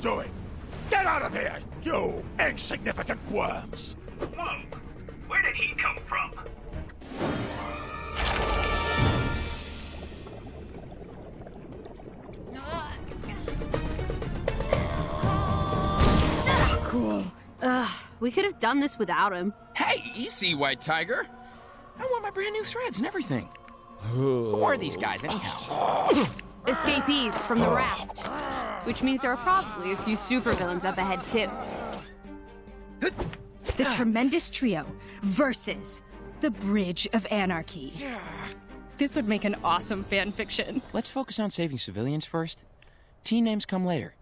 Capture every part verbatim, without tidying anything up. doing? Get out of here, you insignificant worms! Whoa! Where did he come from? Cool. Ugh, we could have done this without him. Hey, easy, White Tiger! I want my brand new threads and everything. Who are these guys, anyhow? Escapees from the raft. Which means there are probably a few supervillains up ahead, too. The Tremendous Trio versus the Bridge of Anarchy. This would make an awesome fan fiction. Let's focus on saving civilians first. Team names come later.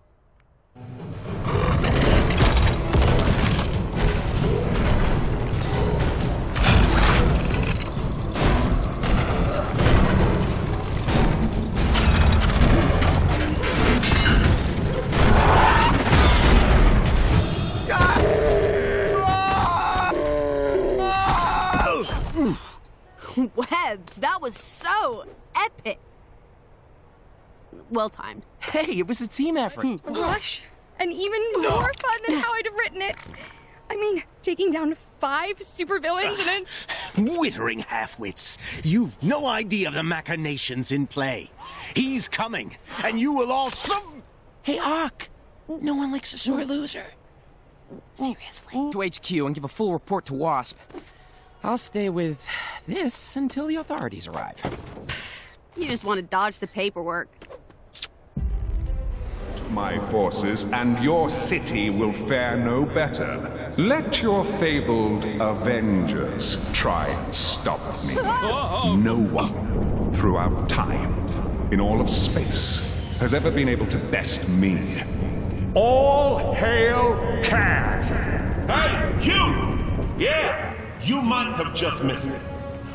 Webs, that was so epic. Well timed. Hey, it was a team effort. A rush, and even more fun than how I'd have written it. I mean, taking down five supervillains and then... Wittering halfwits, you've no idea of the machinations in play. He's coming, and you will all... Hey, Ark, no one likes a sore loser. Seriously. To H Q and give a full report to Wasp. I'll stay with this until the authorities arrive. You just want to dodge the paperwork. My forces and your city will fare no better. Let your fabled Avengers try and stop me. No one throughout time, in all of space, has ever been able to best me. All hail Kang! Hey, you! Yeah! You might have just missed it,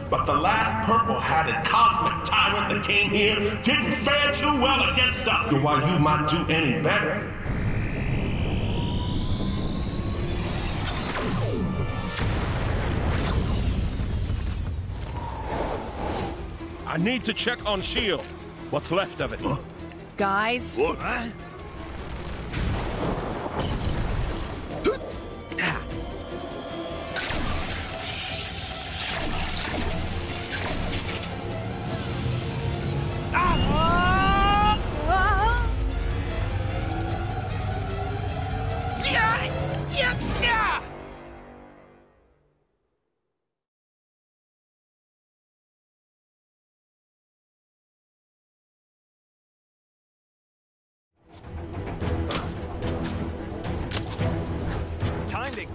but the last purple-hatted cosmic tyrant that came here didn't fare too well against us. So why you might do any better? I need to check on S H I E L D. What's left of it? Huh? Guys? What? Huh?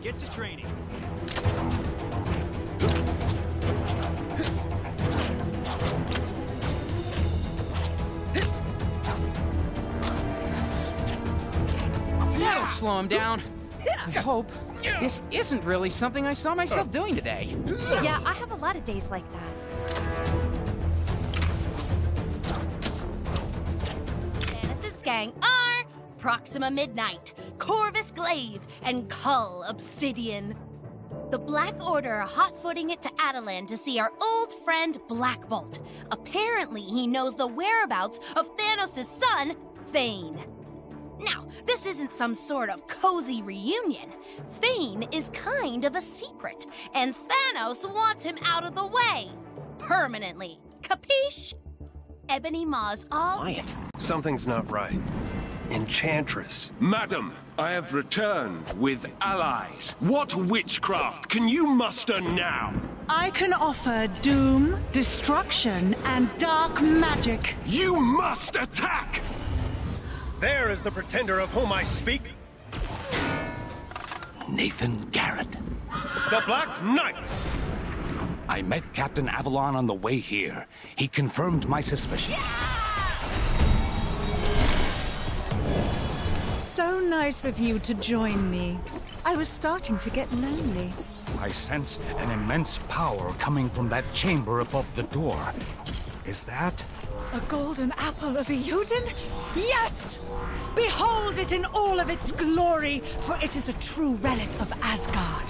Get to training. That'll slow him down. I hope. This isn't really something I saw myself doing today. Yeah, I have a lot of days like that. Thanos' gang are Proxima Midnight, Corvus Glaive, and Cull Obsidian. The Black Order are hot-footing it to Attilan to see our old friend Black Bolt. Apparently, he knows the whereabouts of Thanos' son, Thane. Now, this isn't some sort of cozy reunion. Thane is kind of a secret, and Thanos wants him out of the way. Permanently. Capiche? Ebony Maw's all... Quiet. Something's not right. Enchantress. Madam, I have returned with allies. What witchcraft can you muster now? I can offer doom, destruction, and dark magic. You must attack! There is the pretender of whom I speak. Nathan Garrett. The Black Knight! I met Captain Avalon on the way here. He confirmed my suspicion. Yeah! So nice of you to join me. I was starting to get lonely. I sense an immense power coming from that chamber above the door. Is that... a golden apple of Eudon? Yes! Behold it in all of its glory, for it is a true relic of Asgard.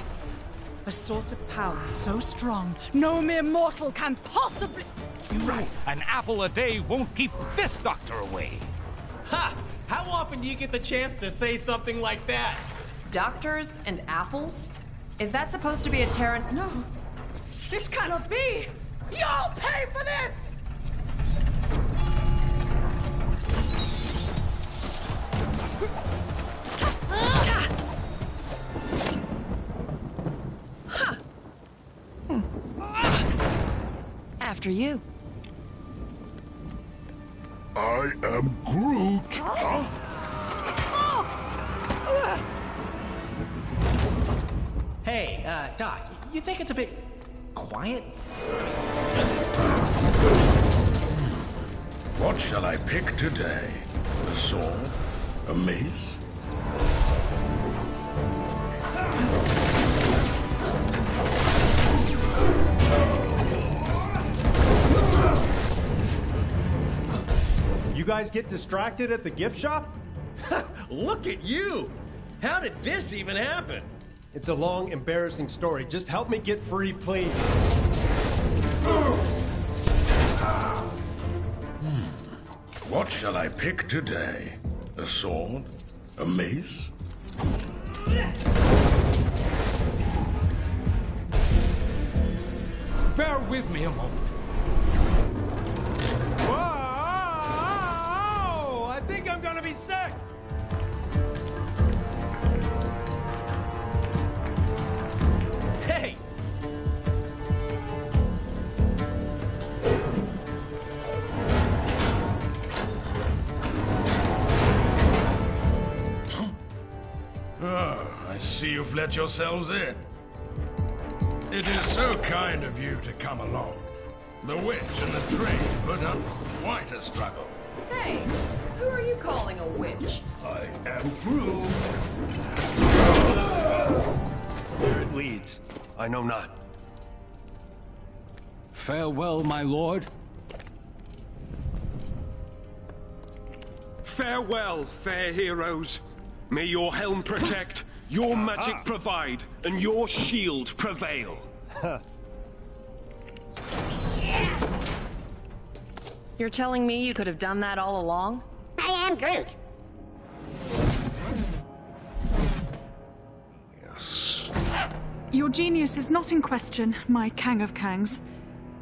A source of power so strong, no mere mortal can possibly... You're right. An apple a day won't keep this doctor away. Ha! How often do you get the chance to say something like that? Doctors and apples? Is that supposed to be a Terran? No. This cannot be! Y'all pay for this! After you. I am Groot. Huh? Hey, uh, Doc, you think it's a bit quiet? What shall I pick today? A sword? A mace? You guys get distracted at the gift shop? Look at you! How did this even happen? It's a long, embarrassing story. Just help me get free, please. What shall I pick today? A sword? A mace? Bear with me a moment. Whoa! I think I'm gonna be sick! Hey! Oh, I see you've let yourselves in. It is so kind of you to come along. The witch and the train put up quite a struggle. Hey, who are you calling a witch? I am Groot. Where it leads, I know not. Farewell, my lord. Farewell, fair heroes. May your helm protect, your magic Aha. provide, and your shield prevail. You're telling me you could have done that all along? I am Groot. Yes. Your genius is not in question, my Kang of Kangs.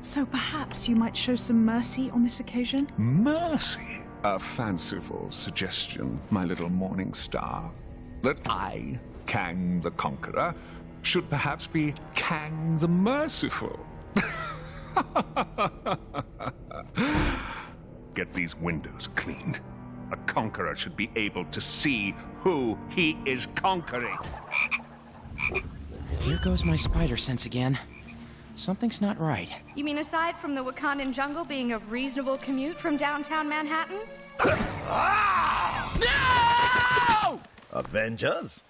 So perhaps you might show some mercy on this occasion? Mercy? A fanciful suggestion, my little morning star, that I, Kang the Conqueror, should perhaps be Kang the Merciful. Get these windows cleaned. A conqueror should be able to see who he is conquering. Here goes my spider sense again. Something's not right. You mean aside from the Wakandan jungle being a reasonable commute from downtown Manhattan? Ah! No! Avengers?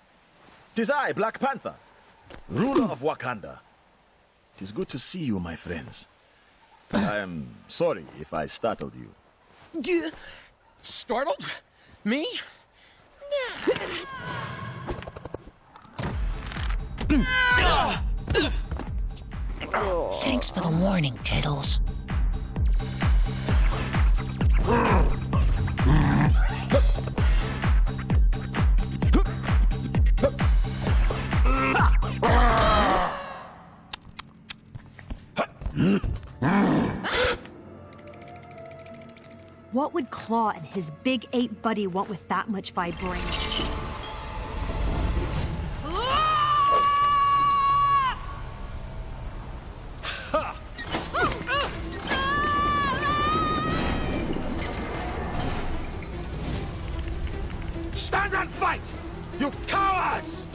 'Tis I, Black Panther, ruler of Wakanda. 'Tis good to see you, my friends. I am sorry if I startled you. You startled? Me? Thanks for the warning, Tiddles. What would Claw and his big ape buddy want with that much vibranium? Stand and fight, you cowards!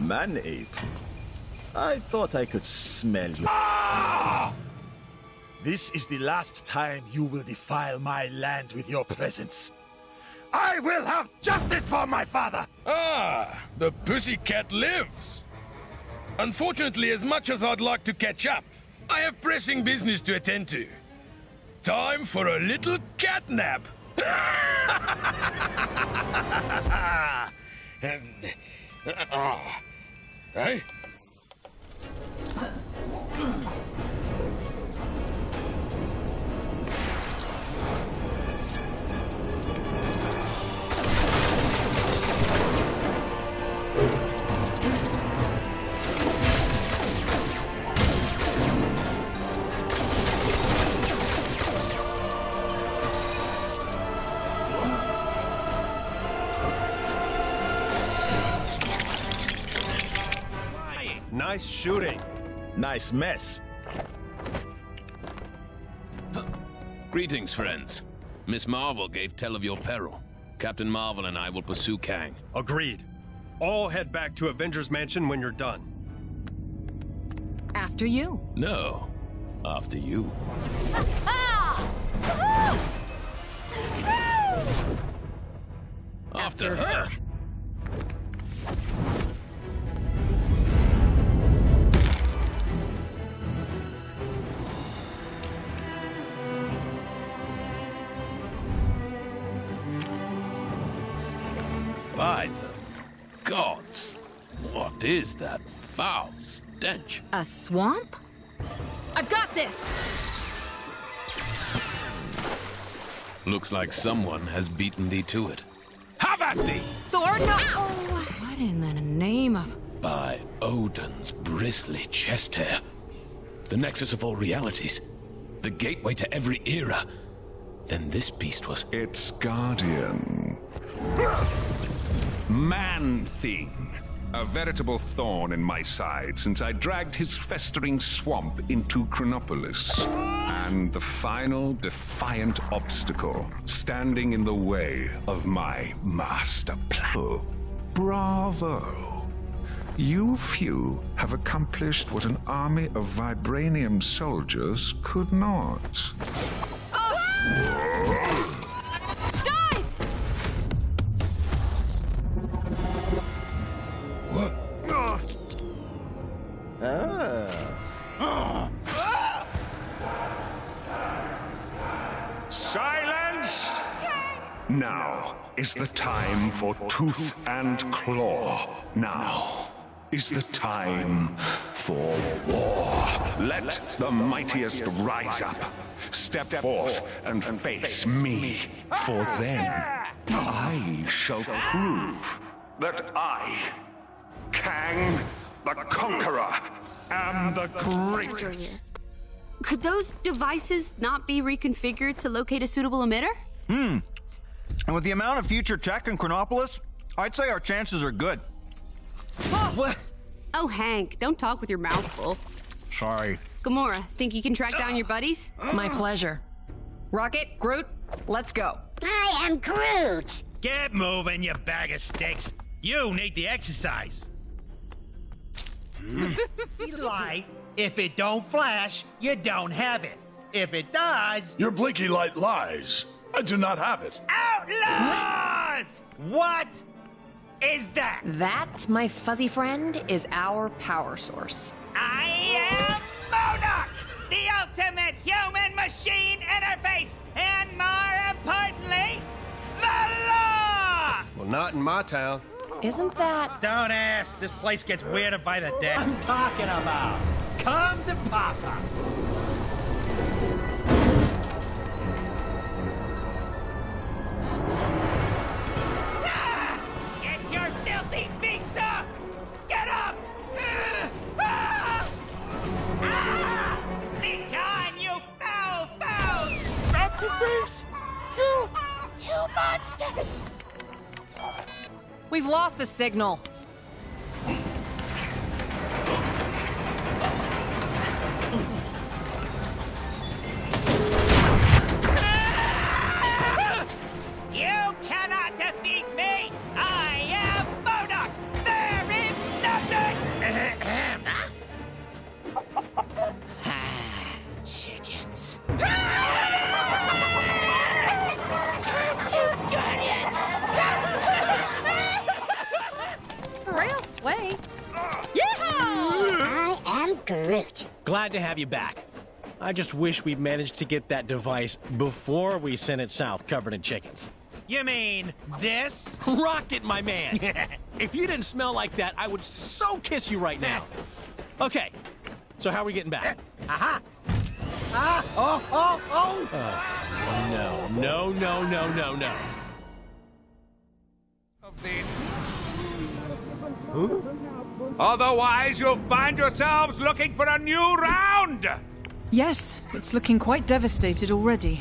Man-ape, I thought I could smell you. Ah! This is the last time you will defile my land with your presence. I will have justice for my father! Ah, the pussycat lives! Unfortunately, as much as I'd like to catch up, I have pressing business to attend to. Time for a little catnap! and, uh, oh. Hey? Nice shooting. Nice mess. Huh. Greetings, friends. Miss Marvel gave tell of your peril. Captain Marvel and I will pursue Kang. Agreed. All head back to Avengers Mansion when you're done. After you. No. After you. After her. By the gods, what is that foul stench? A swamp? I've got this! Looks like someone has beaten thee to it. Have at thee! Thor, no! Oh, what in the name of... By Odin's bristly chest hair. The nexus of all realities. The gateway to every era. Then this beast was... Its guardian. Man-thing. A veritable thorn in my side since I dragged his festering swamp into Chronopolis. And the final defiant obstacle standing in the way of my master plan. Oh, bravo! You few have accomplished what an army of vibranium soldiers could not. Oh. Ah. Silence! Now is the time for tooth and claw. Now is the time for war. Let the mightiest rise up, step forth and face me. For then I shall prove that I, Kang the Conqueror, am the greatest. Could those devices not be reconfigured to locate a suitable emitter? Hmm. And with the amount of future tech in Chronopolis, I'd say our chances are good. Oh, what? Oh, Hank, don't talk with your mouth full. Sorry. Gamora, think you can track down your buddies? My pleasure. Rocket, Groot, let's go. I am Groot. Get moving, you bag of sticks. You need the exercise. Light, if it don't flash, you don't have it. If it does... Your blinky light lies. I do not have it. Outlaws! What is that? That, my fuzzy friend, is our power source. I am Monarch, the ultimate human-machine interface, and more importantly, the law! Well, not in my town. Isn't that... Don't ask. This place gets weirder by the day. I'm talking about. Come to Papa. Ah! Get your filthy things up! Get up! Ah! Ah! Be gone, you foul fouls! That's the beast! You... you monsters! We've lost the signal. You cannot defeat me! I am Monarch! There is nothing! Ah, chickens. Way. Yeehaw! I am Groot. Glad to have you back. I just wish we'd managed to get that device before we sent it south covered in chickens. You mean this? Rocket, my man! If you didn't smell like that, I would so kiss you right now. Okay, so how are we getting back? Aha! Ah! Oh, oh, oh! Uh, no, no, no, no, no, no. Of the... Huh? Otherwise, you'll find yourselves looking for a new round! Yes, it's looking quite devastated already.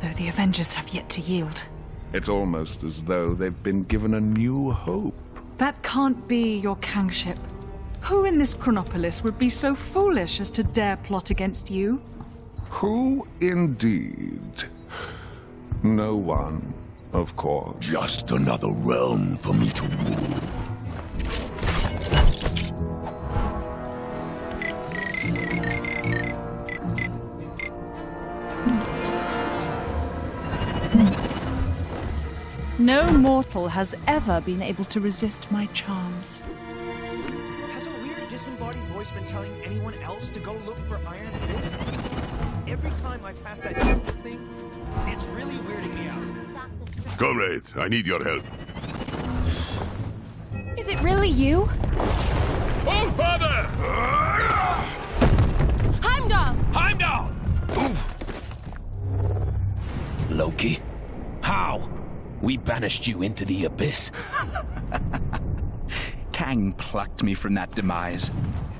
Though the Avengers have yet to yield. It's almost as though they've been given a new hope. That can't be your Kang ship. Who in this Chronopolis would be so foolish as to dare plot against you? Who indeed? No one, of course. Just another realm for me to rule. No mortal has ever been able to resist my charms. Has a weird disembodied voice been telling anyone else to go look for Iron Fist? Every time I pass that thing, it's really weirding me out. Comrade, I need your help. Is it really you? Oh, father! Heimdall! Heimdall! Oof. Loki? How? We banished you into the abyss. Kang plucked me from that demise.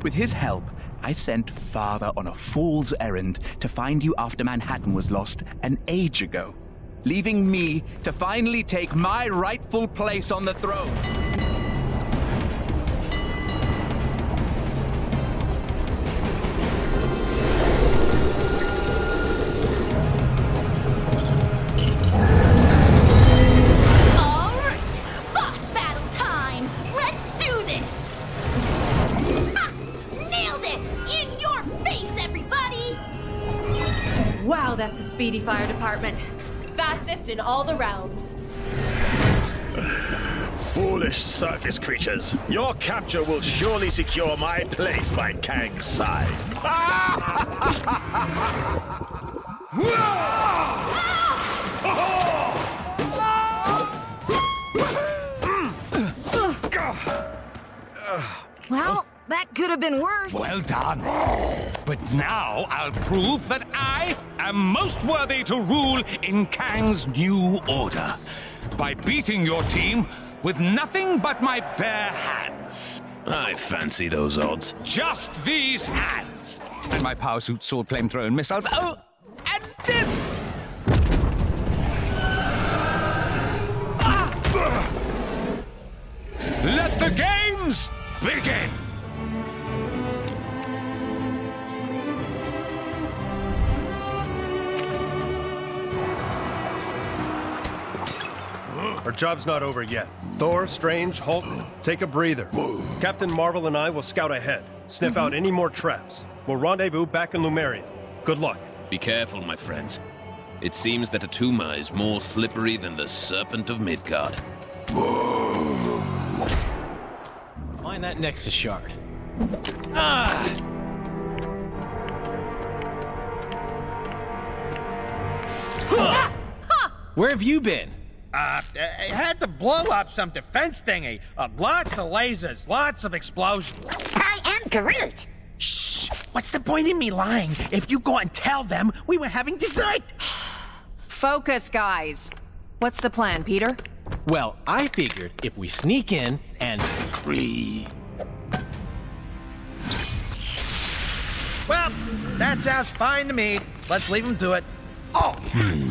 With his help, I sent Father on a fool's errand to find you after Manhattan was lost an age ago, leaving me to finally take my rightful place on the throne. Speedy Fire Department. Fastest in all the realms. Foolish surface creatures. Your capture will surely secure my place by Kang's side. Well, that could have been worse. Well done. But now I'll prove that I am most worthy to rule in Kang's new order by beating your team with nothing but my bare hands. I fancy those odds. Just these hands. And my power suit, sword, flamethrower, and missiles. Oh, and this! Ah! Let the games begin! Our job's not over yet. Thor, Strange, Hulk, take a breather. Captain Marvel and I will scout ahead, sniff out any more traps. We'll rendezvous back in Lemuria. Good luck. Be careful, my friends. It seems that Atuma is more slippery than the Serpent of Midgard. Find that Nexus Shard. Ah! Huh. Huh. Where have you been? Uh, I had to blow up some defense thingy. Uh, lots of lasers, lots of explosions. I am Groot. Shh! What's the point in me lying? If you go and tell them we were having dessert! Focus, guys. What's the plan, Peter? Well, I figured if we sneak in and... Cree. Well, that sounds fine to me. Let's leave them to it. Oh! Hmm.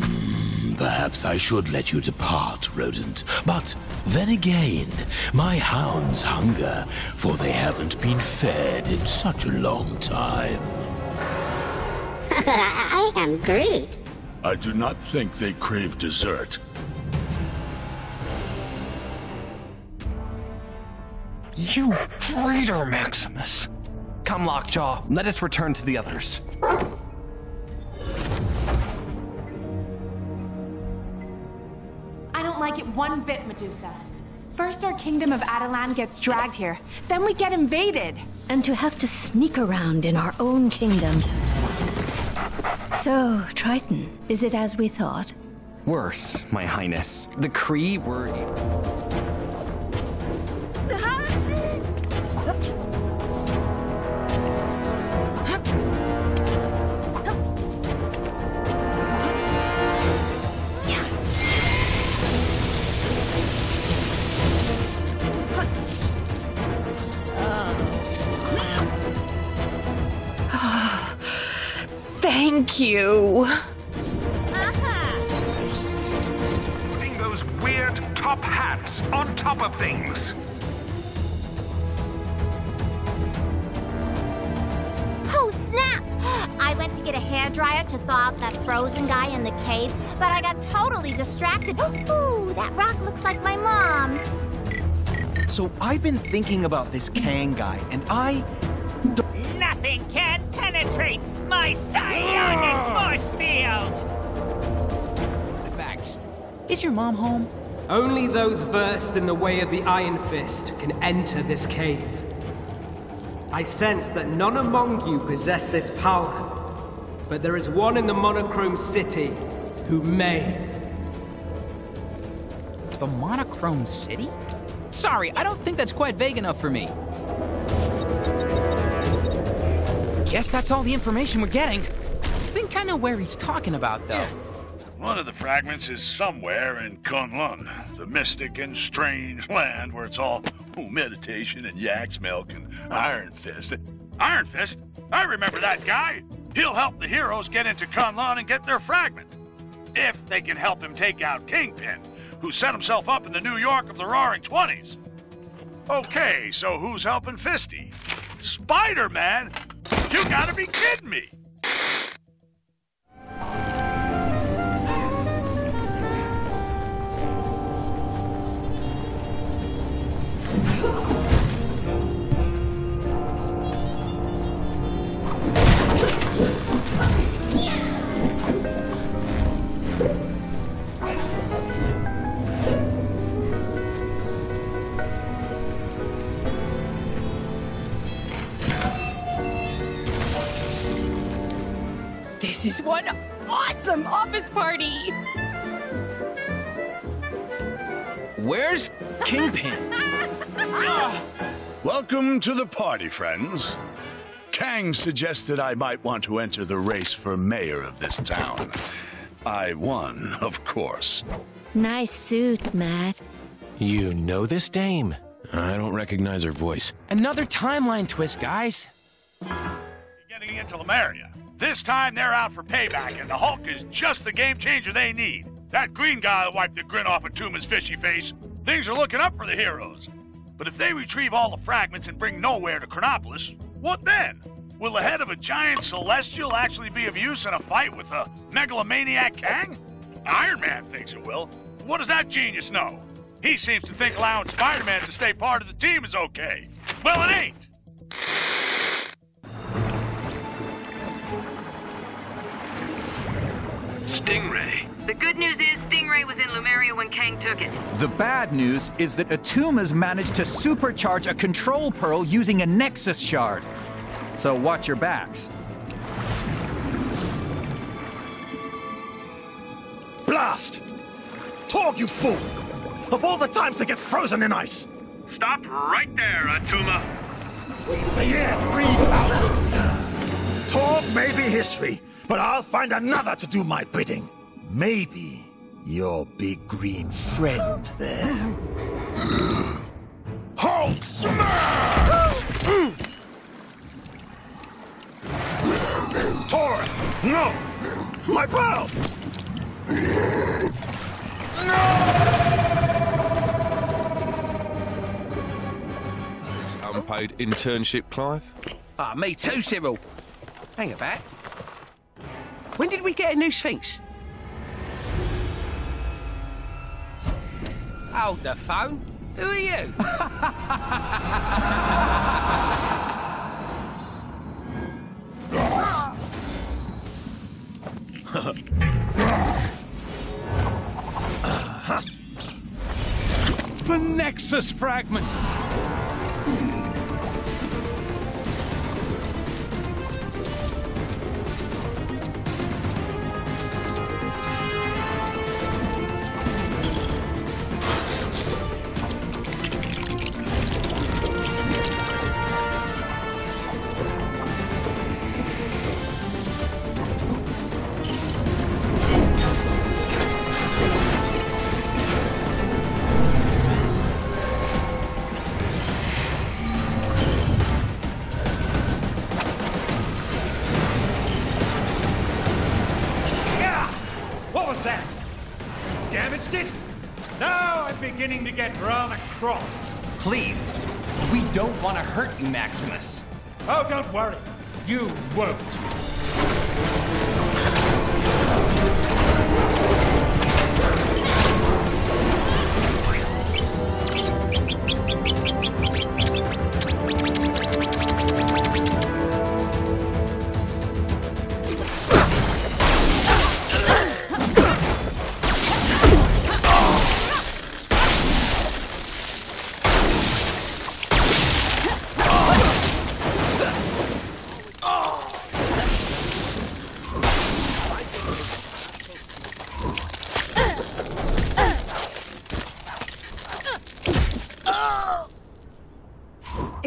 Perhaps I should let you depart, rodent. But then again, my hounds hunger, for they haven't been fed in such a long time. I am Groot. I do not think they crave dessert. You traitor, Maximus. Come, Lockjaw, let us return to the others. I don't like it one bit, Medusa. First our kingdom of Attilan gets dragged here, then we get invaded. And to have to sneak around in our own kingdom. So, Triton, is it as we thought? Worse, my highness. The Kree were... Thank you. Uh-huh. Putting those weird top hats on top of things. went to get a hairdryer to thaw out that frozen guy in the cave, but I got totally distracted. Ooh, that rock looks like my mom. So I've been thinking about this Kang guy, and I... Nothing can penetrate my psionic force field! The facts. Is your mom home? Only those versed in the way of the Iron Fist can enter this cave. I sense that none among you possess this power, but there is one in the monochrome city who may. The monochrome city? Sorry, I don't think that's quite vague enough for me. Guess that's all the information we're getting. I think I know where he's talking about, though. One of the fragments is somewhere in K'un Lun, the mystic and strange land where it's all oh, meditation and yak's milk and Iron Fist. Iron Fist? I remember that guy. He'll help the heroes get into K'un Lun and get their fragment. If they can help him take out Kingpin, who set himself up in the New York of the Roaring Twenties. Okay, so who's helping Fisty? Spider-Man? You gotta be kidding me! This is one awesome office party! Where's Kingpin? uh, welcome to the party, friends. Kang suggested I might want to enter the race for mayor of this town. I won, of course. Nice suit, Matt. You know this dame. I don't recognize her voice. Another timeline twist, guys. Getting into Lemuria. This time, they're out for payback, and the Hulk is just the game changer they need. That green guy wiped the grin off Atuma's fishy face. Things are looking up for the heroes. But if they retrieve all the fragments and bring nowhere to Chronopolis, what then? Will the head of a giant celestial actually be of use in a fight with a megalomaniac Kang? Iron Man thinks it will. What does that genius know? He seems to think allowing Spider-Man to stay part of the team is okay. Well, it ain't. Stingray. The good news is Stingray was in Lemuria when Kang took it. The bad news is that Atuma's managed to supercharge a control pearl using a Nexus Shard. So watch your backs. Blast! Torg, you fool! Of all the times they get frozen in ice! Stop right there, Atuma! The year three thousand! Torg may be history, but I'll find another to do my bidding. Maybe your big green friend there. Hulk smash! Torg, no! My pearl! No! It's unpaid internship, Clive. Ah, oh, me too, Cyril. Hang about. When did we get a new Sphinx? Hold the phone. Who are you? The Nexus Fragment! To get Ronan across. Please, we don't want to hurt you, Maximus. Oh, don't worry, you won't.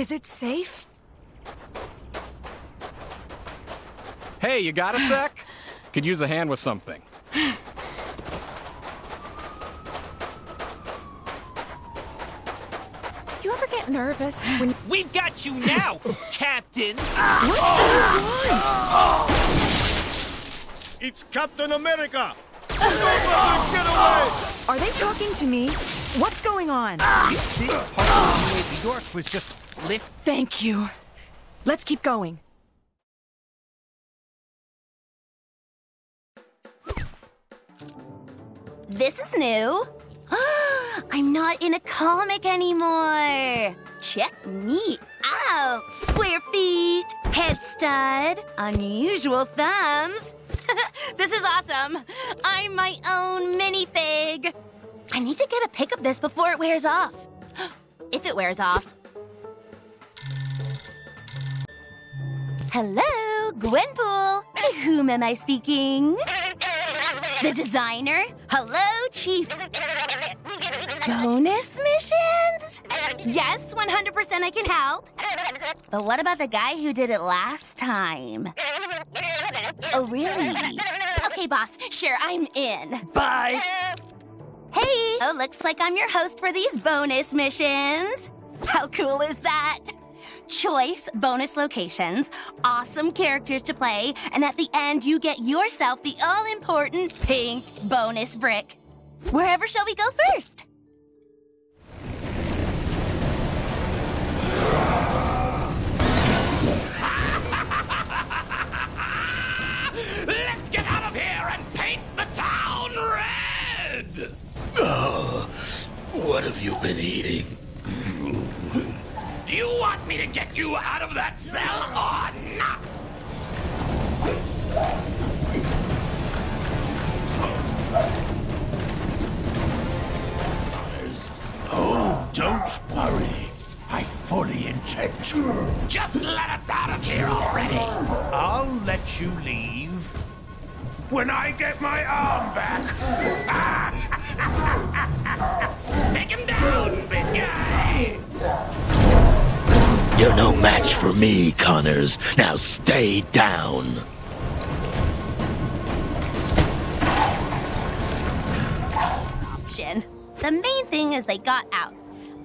Is it safe? Hey, you got a sec? Could use a hand with something. You ever get nervous when... We've got you now, Captain! What do you want? It's Captain America! Get away! Are they talking to me? What's going on? This part of the way to York was just lift. Thank you. Let's keep going. This is new. I'm not in a comic anymore. Check me out. Square feet, head stud, unusual thumbs. This is awesome. I'm my own minifig. I need to get a pic of this before it wears off. If it wears off. Hello, Gwenpool. To whom am I speaking? The designer? Hello, Chief. Bonus missions? Yes, one hundred percent I can help. But what about the guy who did it last time? Oh, really? Okay, boss. Sure, I'm in. Bye. Hey. Oh, looks like I'm your host for these bonus missions. How cool is that? Choice bonus locations, awesome characters to play, and at the end, you get yourself the all-important pink bonus brick. Wherever shall we go first? Let's get out of here and paint the town red! Oh, what have you been eating? Do you want me to get you out of that cell or not? Oh, don't worry. I fully intend to. Just let us out of here already. I'll let you leave when I get my arm back. Take him down, big guy. You're no match for me, Connors. Now stay down. Option. The main thing is they got out.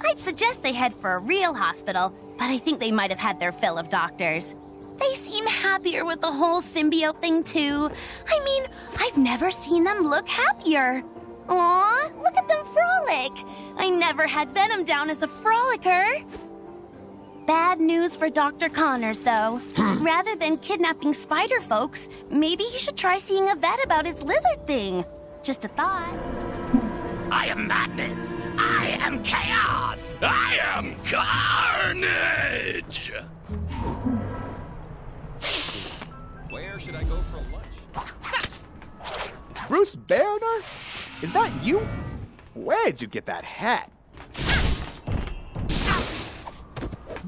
I'd suggest they head for a real hospital, but I think they might have had their fill of doctors. They seem happier with the whole symbiote thing, too. I mean, I've never seen them look happier. Aw, look at them frolic. I never had Venom down as a frolicker. Bad news for Doctor Connors, though. Rather than kidnapping spider folks, maybe he should try seeing a vet about his lizard thing. Just a thought. I am madness. I am chaos! I am carnage! Where should I go for lunch? Bruce Banner? Is that you? Where'd you get that hat?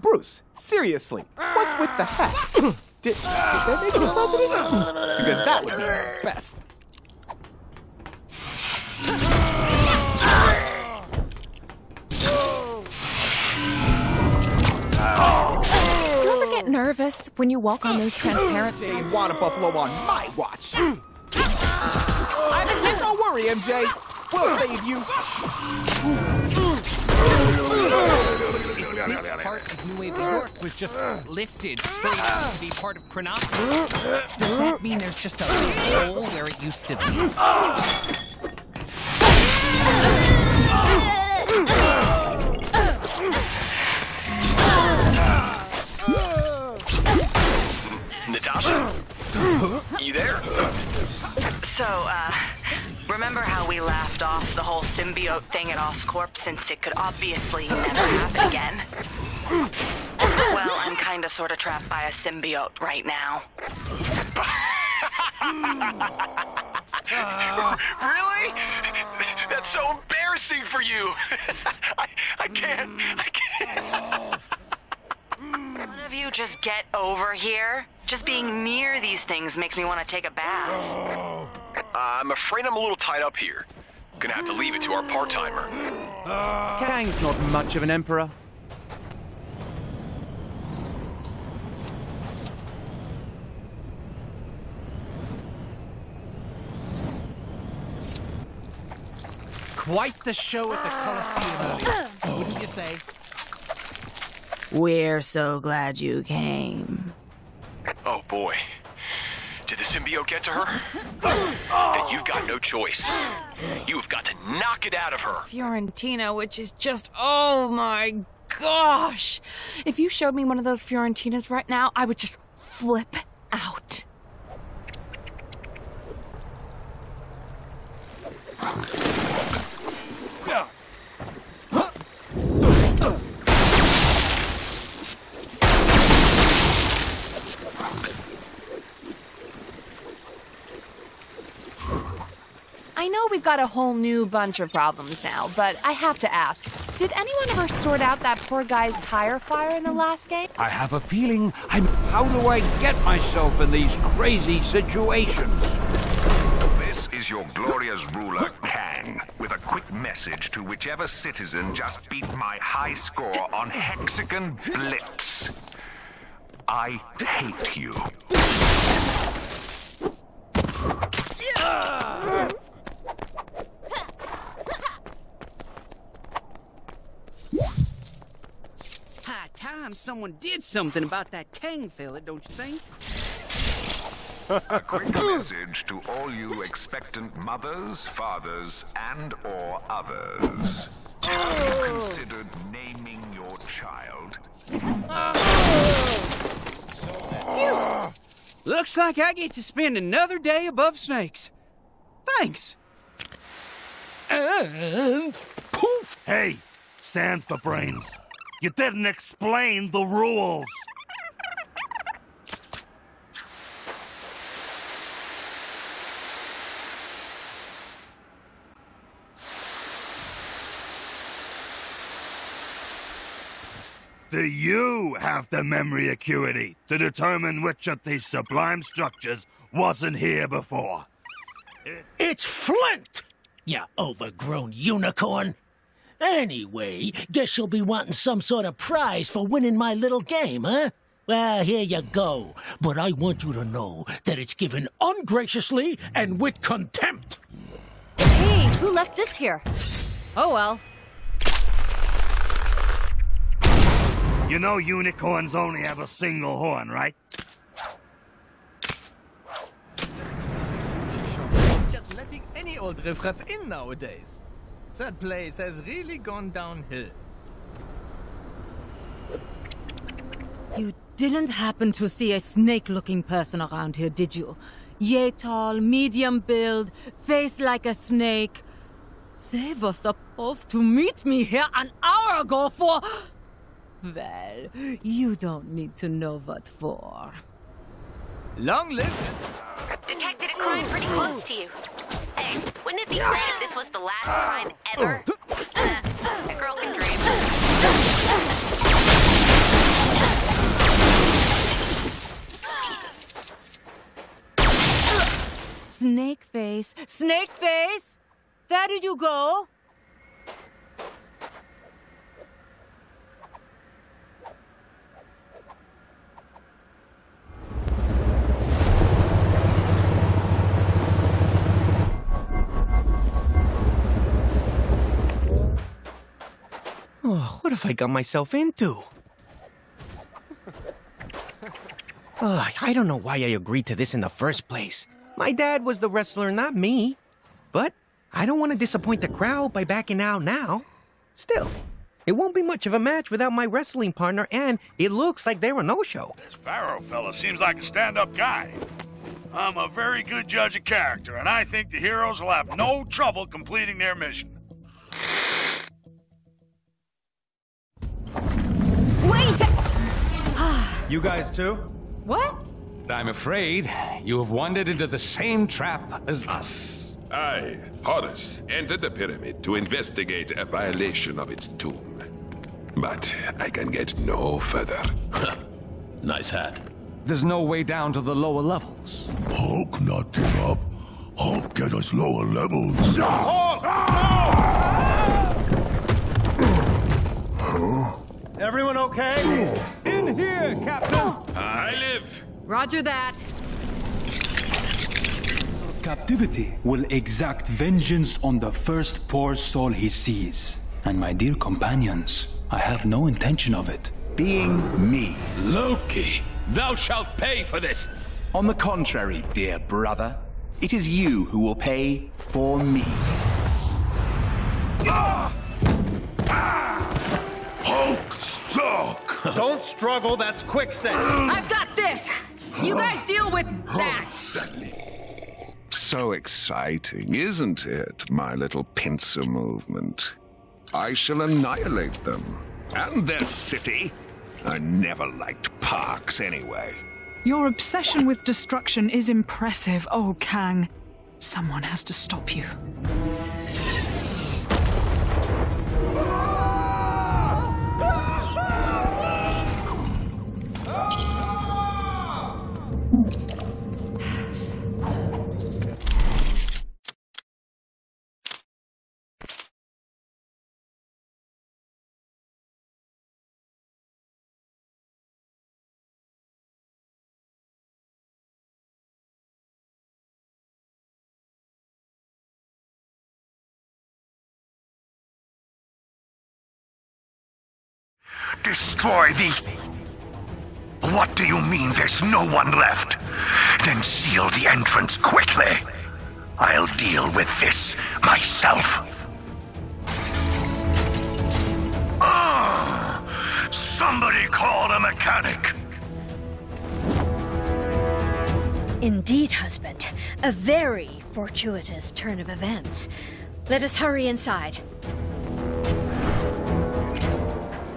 Bruce, seriously, what's with the hat? did, did that make you positive? Because that would be the best. Nervous when you walk on those transparent things. They want a buffalo on my watch. Don't worry, M J. We'll save you. This part of New York was just lifted straight up to be part of Chronopolis. Does that mean there's just a big hole where it used to be? Natasha? You there? So, uh, remember how we laughed off the whole symbiote thing at Oscorp since it could obviously never happen again? Well, I'm kinda sorta trapped by a symbiote right now. uh, really? That's so embarrassing for you! I, I can't, I can't... None of you just get over here. Just being near these things makes me want to take a bath. Oh. Uh, I'm afraid I'm a little tied up here. Gonna have to leave it to our part-timer. Uh. Kang's not much of an emperor. Quite the show at the Coliseum earlier, wouldn't you say? We're so glad you came. Oh boy. Did the symbiote get to her? Oh. And you've got no choice. You've got to knock it out of her. Fiorentina, which is just, oh my gosh. If you showed me one of those Fiorentinas right now, I would just flip out. I know we've got a whole new bunch of problems now, but I have to ask, did anyone ever sort out that poor guy's tire fire in the last game? I have a feeling I'm... How do I get myself in these crazy situations? This is your glorious ruler, Kang, with a quick message to whichever citizen just beat my high score on Hexagon Blitz. I hate you. Yeah! High time someone did something about that Kang fella, don't you think? A quick message to all you expectant mothers, fathers, and or others. Have you considered naming your child? Oh. Looks like I get to spend another day above snakes. Thanks. And poof! Hey, sans the brains. You didn't explain the rules. Do you have the memory acuity to determine which of these sublime structures wasn't here before? It's Flint, you overgrown unicorn. Anyway, guess you'll be wanting some sort of prize for winning my little game, huh? Well, here you go. But I want you to know that it's given ungraciously and with contempt. Hey, who left this here? Oh, well. You know unicorns only have a single horn, right? It's just letting any old riffraff in nowadays. That place has really gone downhill. You didn't happen to see a snake-looking person around here, did you? Yea, tall, medium build, face like a snake. They were supposed to meet me here an hour ago for... Well, you don't need to know what for. Long live... Detected a crime pretty close to you. Hey, wouldn't it be great if this was the last crime ever? Uh, a girl can dream. Snake face, snake face! Where did you go? Oh, what have I got myself into? Oh, I don't know why I agreed to this in the first place. My dad was the wrestler, not me. But I don't want to disappoint the crowd by backing out now. Still, it won't be much of a match without my wrestling partner, and it looks like they're a no-show. This Pharaoh fella seems like a stand-up guy. I'm a very good judge of character, and I think the heroes will have no trouble completing their mission. Wait! You guys too? What? I'm afraid you have wandered into the same trap as us. I, Horus, entered the pyramid to investigate a violation of its tomb. But I can get no further. Nice hat. There's no way down to the lower levels. Hulk not give up. Hulk get us lower levels. No! Hulk! No! Huh? Everyone okay? In here, Captain! I live! Roger that. Captivity will exact vengeance on the first poor soul he sees. And my dear companions, I have no intention of it. Being me. Loki, thou shalt pay for this! On the contrary, dear brother, it is you who will pay for me. Ah! Ah! Hulk stock! Don't struggle, that's quicksand! I've got this! You guys deal with that! So exciting, isn't it, my little pincer movement? I shall annihilate them. And their city. I never liked parks anyway. Your obsession with destruction is impressive, oh Kang. Someone has to stop you. Destroy thee? What do you mean there's no one left? Then seal the entrance quickly. I'll deal with this myself. Ah! Somebody call a mechanic. Indeed, husband. A very fortuitous turn of events. Let us hurry inside.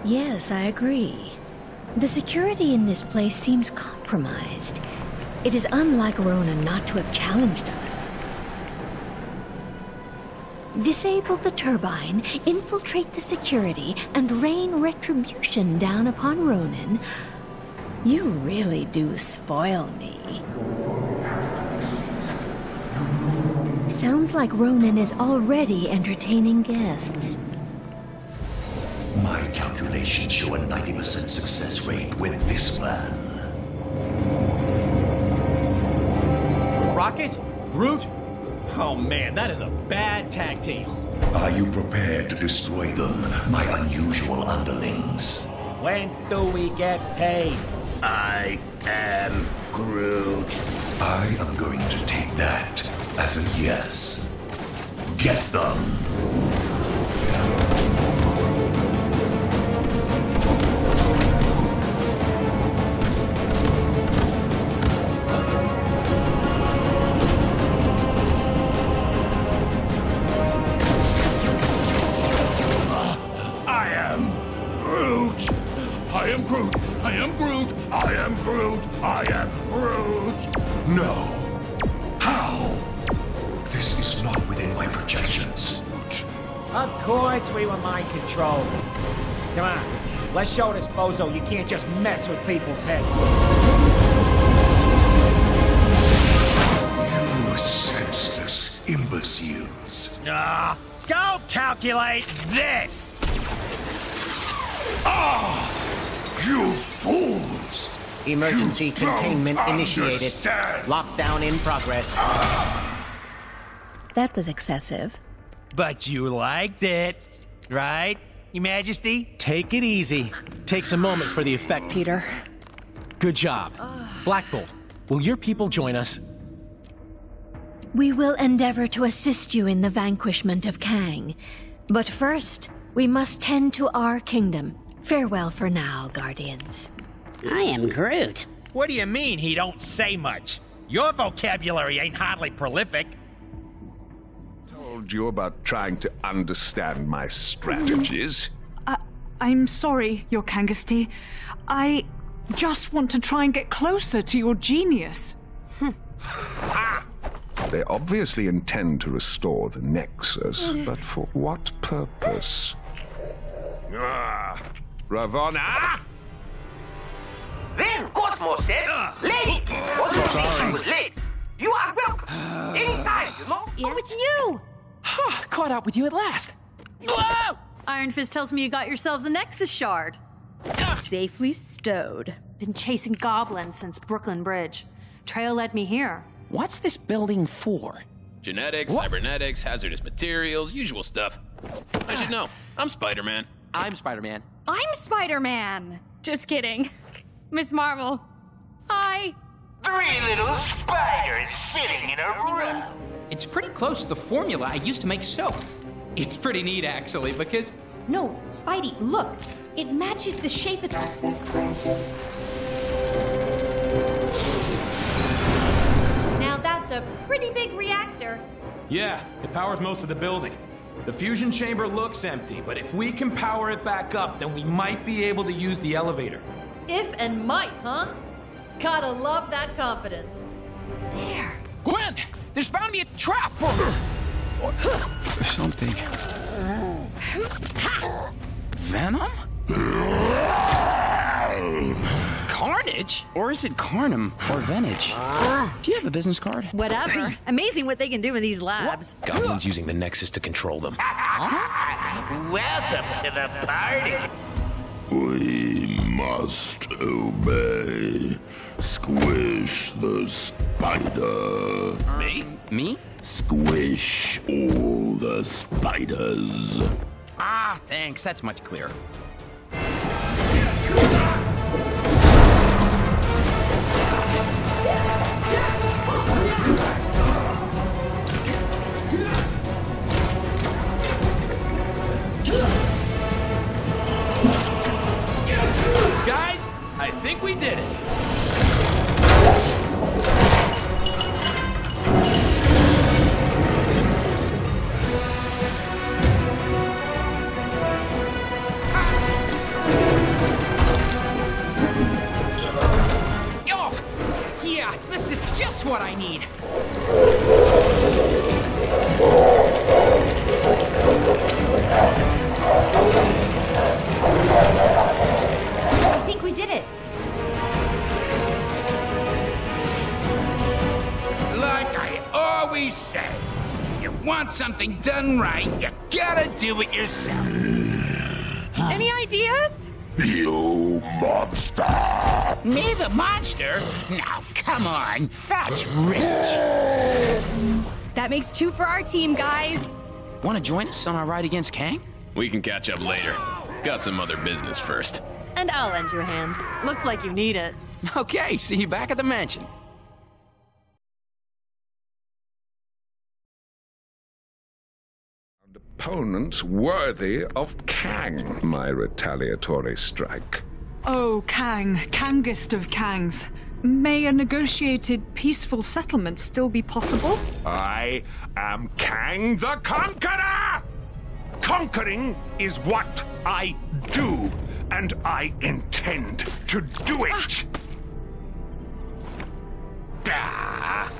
Yes, I agree. The security in this place seems compromised. It is unlike Ronan not to have challenged us. Disable the turbine, infiltrate the security, and rain retribution down upon Ronan. You really do spoil me. Sounds like Ronan is already entertaining guests. My calculations show a ninety percent success rate with this plan. Rocket? Groot? Oh man, that is a bad tag team. Are you prepared to destroy them, my unusual underlings? When do we get paid? I am Groot. I am going to take that as a yes. Get them. Control. Come on, let's show this bozo you can't just mess with people's heads. You senseless imbeciles. Ah, uh, go calculate this! Ah! You fools! Emergency you containment initiated. Lockdown in progress. Ah. That was excessive. But you liked it. Right, Your Majesty? Take it easy. Takes a moment for the effect. Peter. Good job. Black Bolt, will your people join us? We will endeavor to assist you in the vanquishment of Kang. But first, we must tend to our kingdom. Farewell for now, Guardians. I am Groot. What do you mean he don't say much? Your vocabulary ain't hardly prolific. You about trying to understand my strategies. Uh, I'm sorry, Your Kangasty. I just want to try and get closer to your genius. Ah! They obviously intend to restore the Nexus, but for what purpose? Ah, Ravonna! Then Cosmos says, uh, late! What do you think was late? You are welcome! Uh, Anytime, you know? Yeah. Oh, it's you! Huh, caught up with you at last. Whoa! Iron Fist tells me you got yourselves a Nexus Shard. Ah. Safely stowed. Been chasing goblins since Brooklyn Bridge. Trail led me here. What's this building for? Genetics, what? Cybernetics, hazardous materials, usual stuff. I should know. I'm Spider-Man. I'm Spider-Man. I'm Spider-Man. Just kidding. Miss Marvel. Hi. Three little spiders sitting in a row. It's pretty close to the formula I used to make soap. It's pretty neat, actually, because... No, Spidey, look. It matches the shape of the... That's a pretty big reactor. Yeah, it powers most of the building. The fusion chamber looks empty, but if we can power it back up, then we might be able to use the elevator. If and might, huh? Gotta love that confidence. There. Gwen, there's bound to be a trap or, or, or something. Ha! Venom? Carnage? Or is it Carnum or Venage? Do you have a business card? Whatever. Amazing what they can do in these labs. What? Goblins using the Nexus to control them. Huh? Welcome to the party. We must obey. Squish the spider. Me? Me? Squish all the spiders. Ah, thanks. That's much clearer. Guys, I think we did it. Oh, yeah, this is just what I need. I think we did it. Like I always say, you want something done right, you gotta do it yourself. Any ideas? You monster! Me the monster? Now come on, that's rich. That makes two for our team, guys. Want to join us on our ride against Kang? We can catch up later. Got some other business first. And I'll lend you a hand. Looks like you need it. Okay, see you back at the mansion. Opponents worthy of Kang, my retaliatory strike. Oh, Kang, Kangest of Kangs. May a negotiated, peaceful settlement still be possible? I am Kang the Conqueror! Conquering is what I do, and I intend to do it! Ah.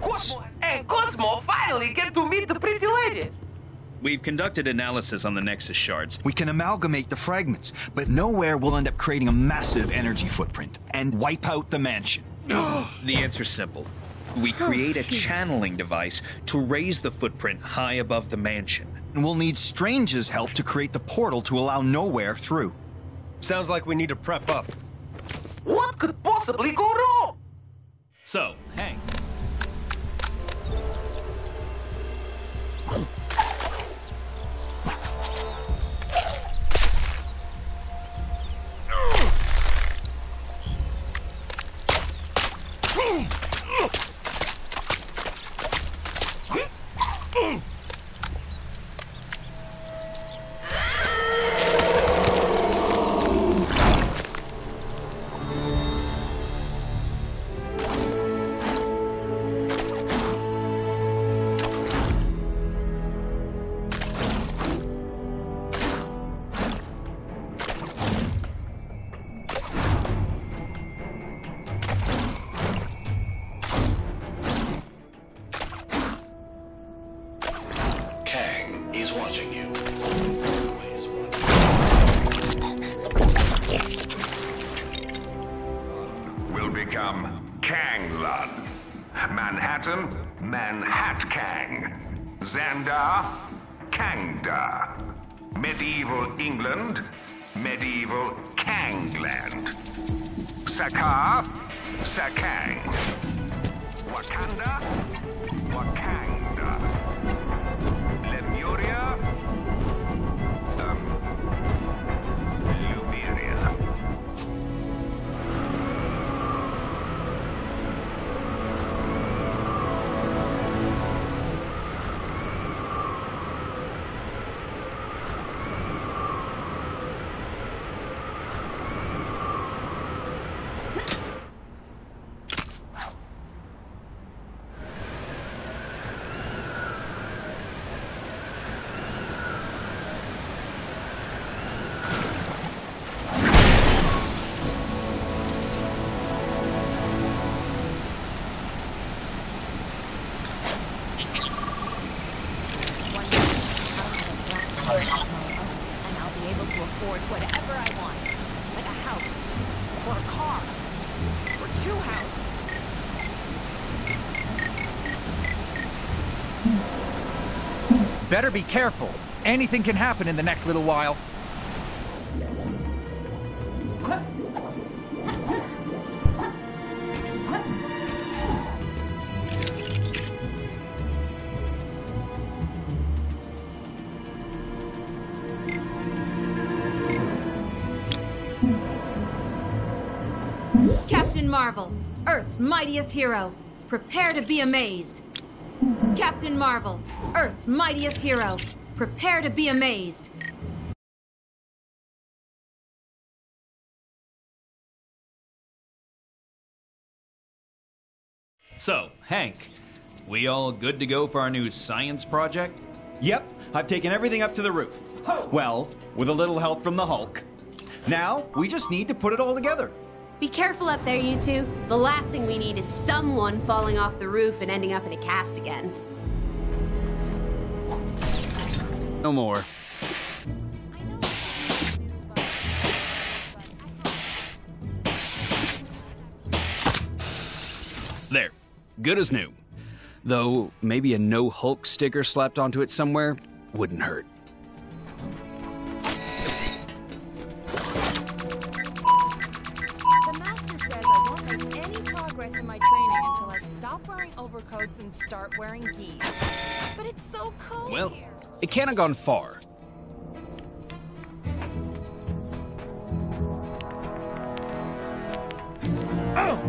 Cosmo and Cosmo finally get to meet the pretty lady! We've conducted analysis on the Nexus shards. We can amalgamate the fragments, but nowhere will end up creating a massive energy footprint and wipe out the mansion. The answer's simple. We create a channeling device to raise the footprint high above the mansion. And we'll need Strange's help to create the portal to allow nowhere through. Sounds like we need to prep up. What could possibly go wrong? So, Hank. Sakaar, Sakang. Wakanda, Wakanda. Lemuria, um, Luberia. Better be careful. Anything can happen in the next little while. Captain Marvel, Earth's mightiest hero. Prepare to be amazed. Captain Marvel, Earth's mightiest hero. Prepare to be amazed. So, Hank, we all good to go for our new science project? Yep, I've taken everything up to the roof. Well, with a little help from the Hulk. Now, we just need to put it all together. Be careful up there, you two. The last thing we need is someone falling off the roof and ending up in a cast again. No more. There. Good as new. Though, maybe a No Hulk sticker slapped onto it somewhere wouldn't hurt. Overcoats and start wearing geese. But it's so cold. Well, it can't have gone far. Oh!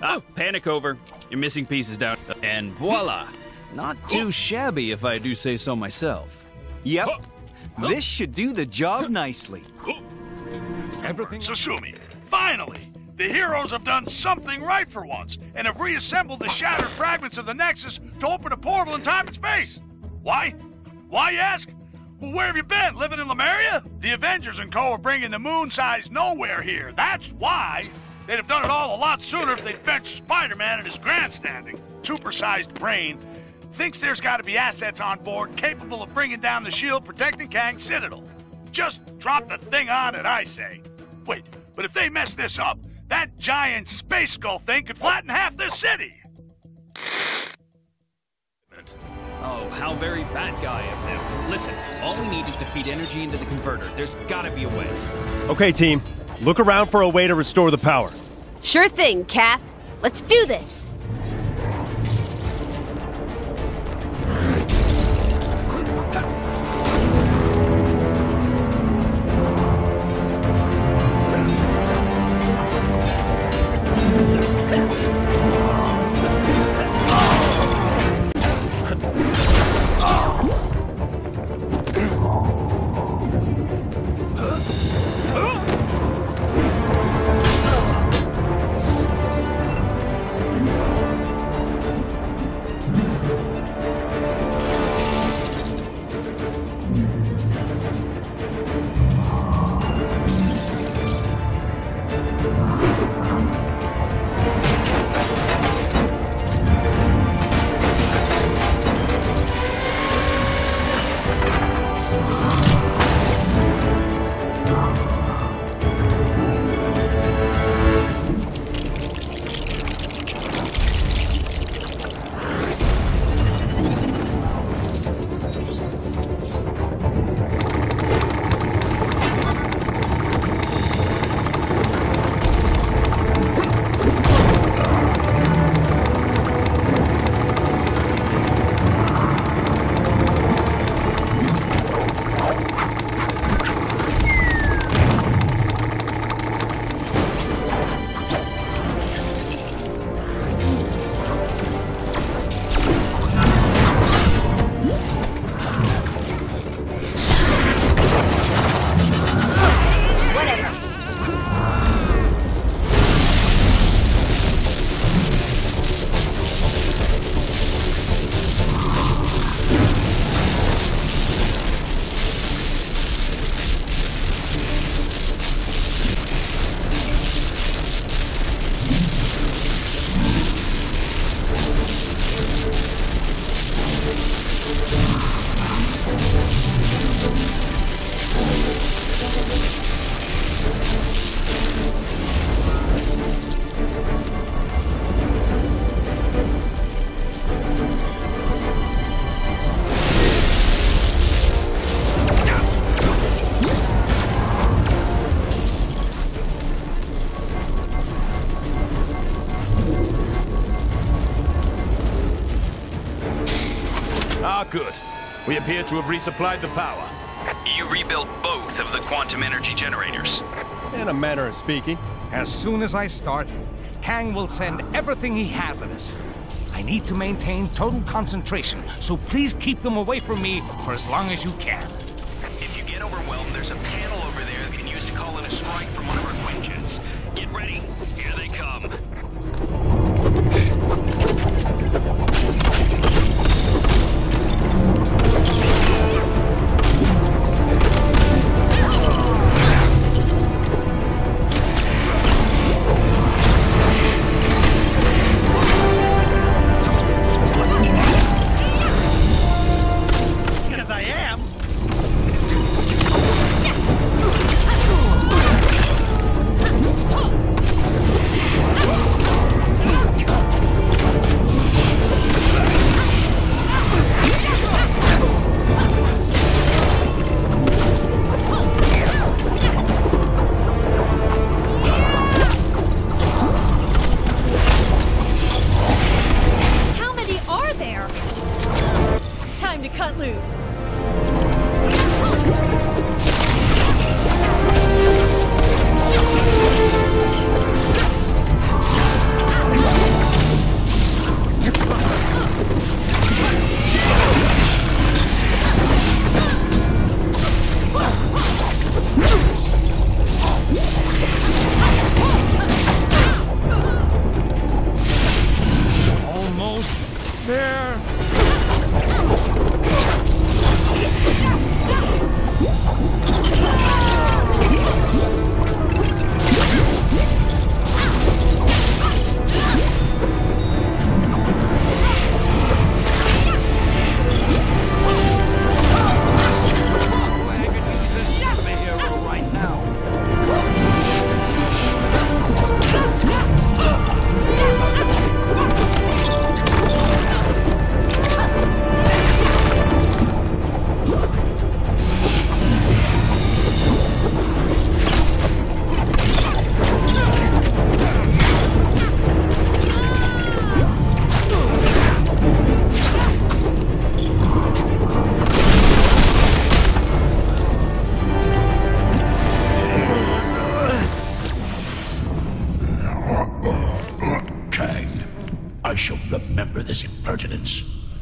Oh, panic over. You're missing pieces down. And voila. Not too shabby if I do say so myself. Yep. Oh. This should do the job nicely. Everything. Susumi, finally! The heroes have done something right for once, and have reassembled the shattered fragments of the Nexus to open a portal in time and space. Why? Why, you ask? Well, where have you been? Living in Lemuria? The Avengers and co are bringing the moon-sized nowhere here. That's why. They'd have done it all a lot sooner if they'd benched Spider-Man at his grandstanding. Supersized brain. Thinks there's got to be assets on board capable of bringing down the shield protecting Kang's Citadel. Just drop the thing on it, I say. Wait, but if they mess this up, that giant space skull thing could flatten half this city! Oh, how very bad guy of them. Listen, all we need is to feed energy into the converter. There's gotta be a way. Okay, team. Look around for a way to restore the power. Sure thing, Cap. Let's do this! not good. We appear to have resupplied the power. You rebuilt both of the quantum energy generators. In a manner of speaking. As soon as I start, Kang will send everything he has at us. I need to maintain total concentration, so please keep them away from me for as long as you can. If you get overwhelmed, there's a panel over there you can use to call in a strike from one of our Quinjets. Get ready. Here they come.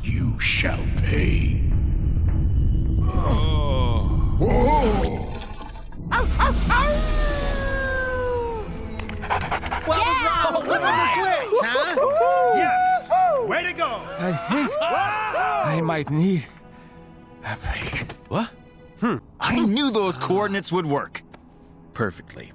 You shall pay. Oh. Whoa. Ow, ow, ow. Well, yeah. Wrong? Living this way, huh? Yes. Way to go. I think I might need a break. What? Hmm. I knew those coordinates would work. Perfectly.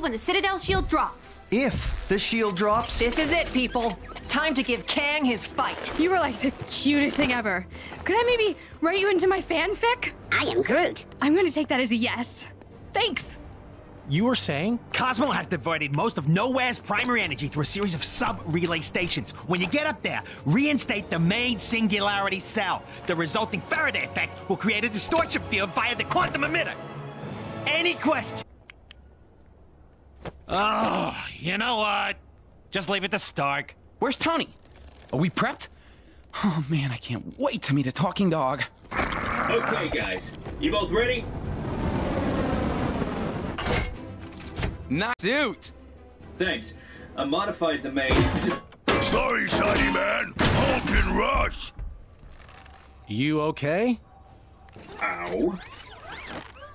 When the Citadel shield drops. If the shield drops. This is it, people. Time to give Kang his fight. You were like the cutest thing ever. Could I maybe write you into my fanfic? I am Groot. I'm gonna take that as a yes. Thanks. You were saying? Cosmo has diverted most of Nowhere's primary energy through a series of sub-relay stations. When you get up there, reinstate the main singularity cell. The resulting Faraday effect will create a distortion field via the quantum emitter. Any questions? Oh, you know what? Just leave it to Stark. Where's Tony? Are we prepped? Oh man, I can't wait to meet a talking dog. Okay, guys. You both ready? Nice suit! Thanks. I modified the main... Sorry, shiny man! Hulk and rush! You okay? Ow.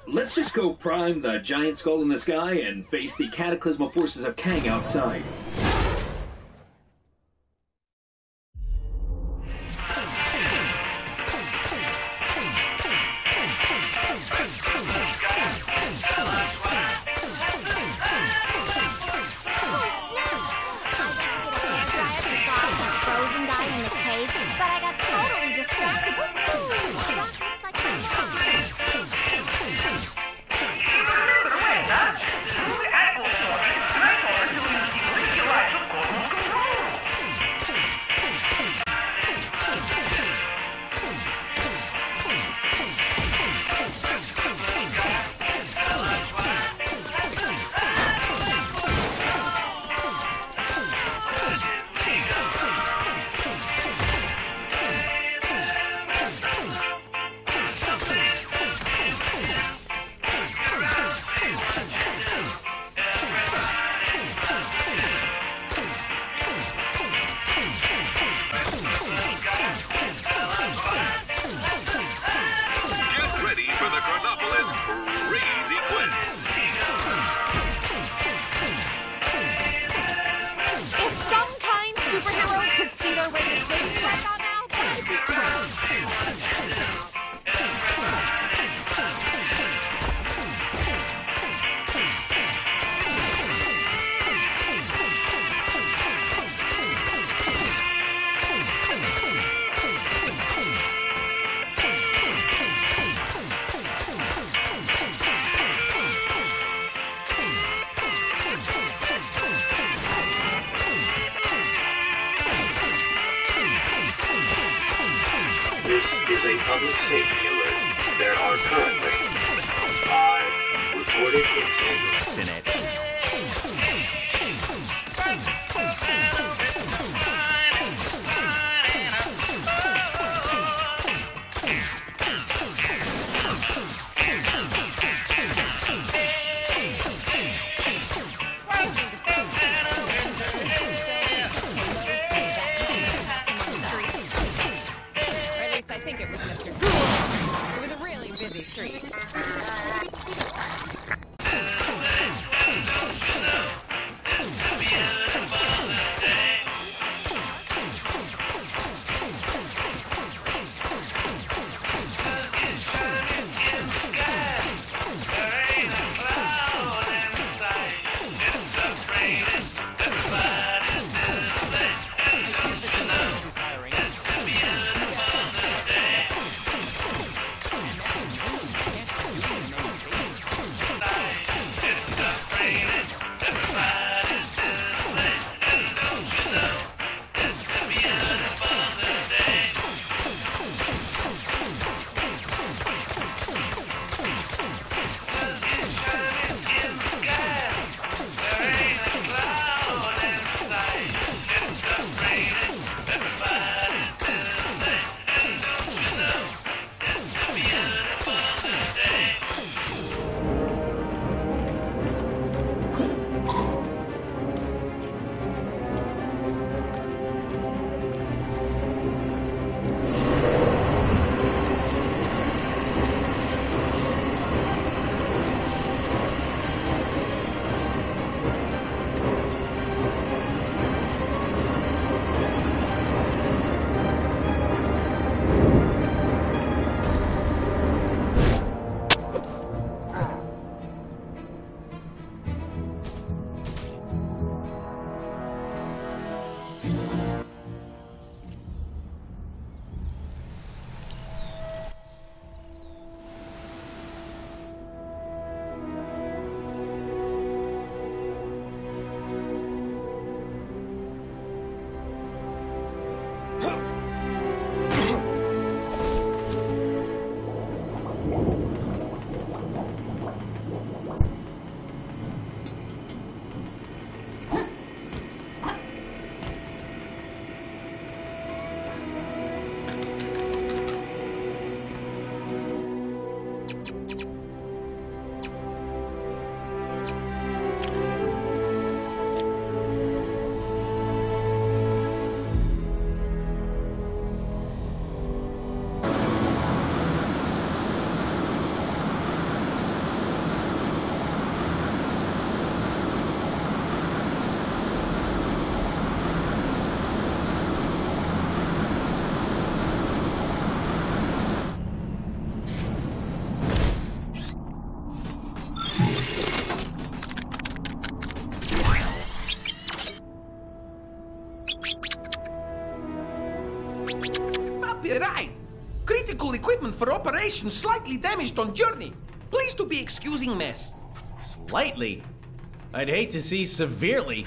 Let's just go prime the giant skull in the sky and face the cataclysmal forces of Kang outside. This is a public safety alert. There are currently five reported incidents in it. For operation slightly damaged on journey. Please to be excusing mess. Slightly? I'd hate to see severely.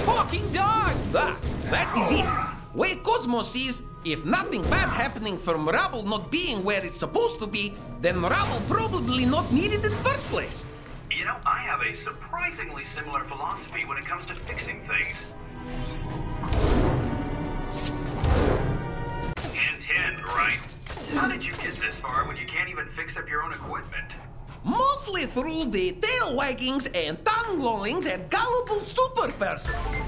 Talking dog! Ah, that is it. Way Cosmos is, if nothing bad happening from rubble not being where it's supposed to be, then rubble probably not needed in first place. You know, I have a surprisingly similar philosophy when it comes to fixing things. Hint, hint, right? How did you get this far when you can't even fix up your own equipment? Mostly through the tail waggings and tongue lollings at gullible super persons.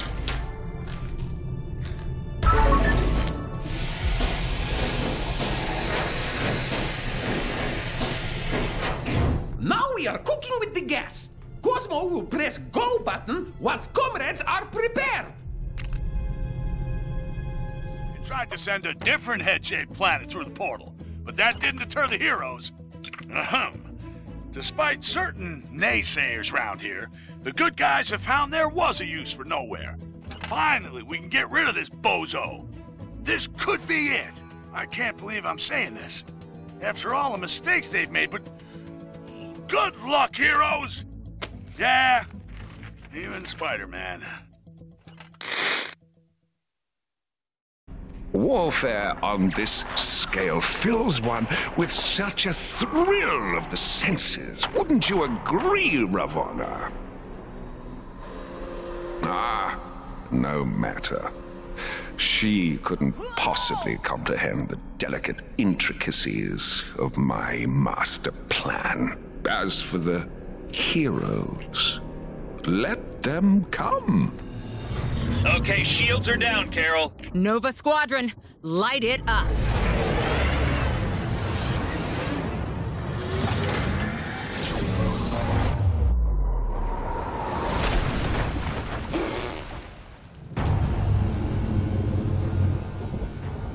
Now we are cooking with the gas. Cosmo will press go button once comrades are prepared. Tried to send a different head-shaped planet through the portal, but that didn't deter the heroes. Ahem. Despite certain naysayers around here, the good guys have found there was a use for nowhere. Finally, we can get rid of this bozo. This could be it. I can't believe I'm saying this. After all the mistakes they've made, but... Good luck, heroes! Yeah, even Spider-Man. warfare on this scale fills one with such a thrill of the senses. Wouldn't you agree, Ravonna? Ah, no matter. She couldn't possibly comprehend the delicate intricacies of my master plan. As for the heroes, let them come. Okay, shields are down, Carol. Nova Squadron, light it up.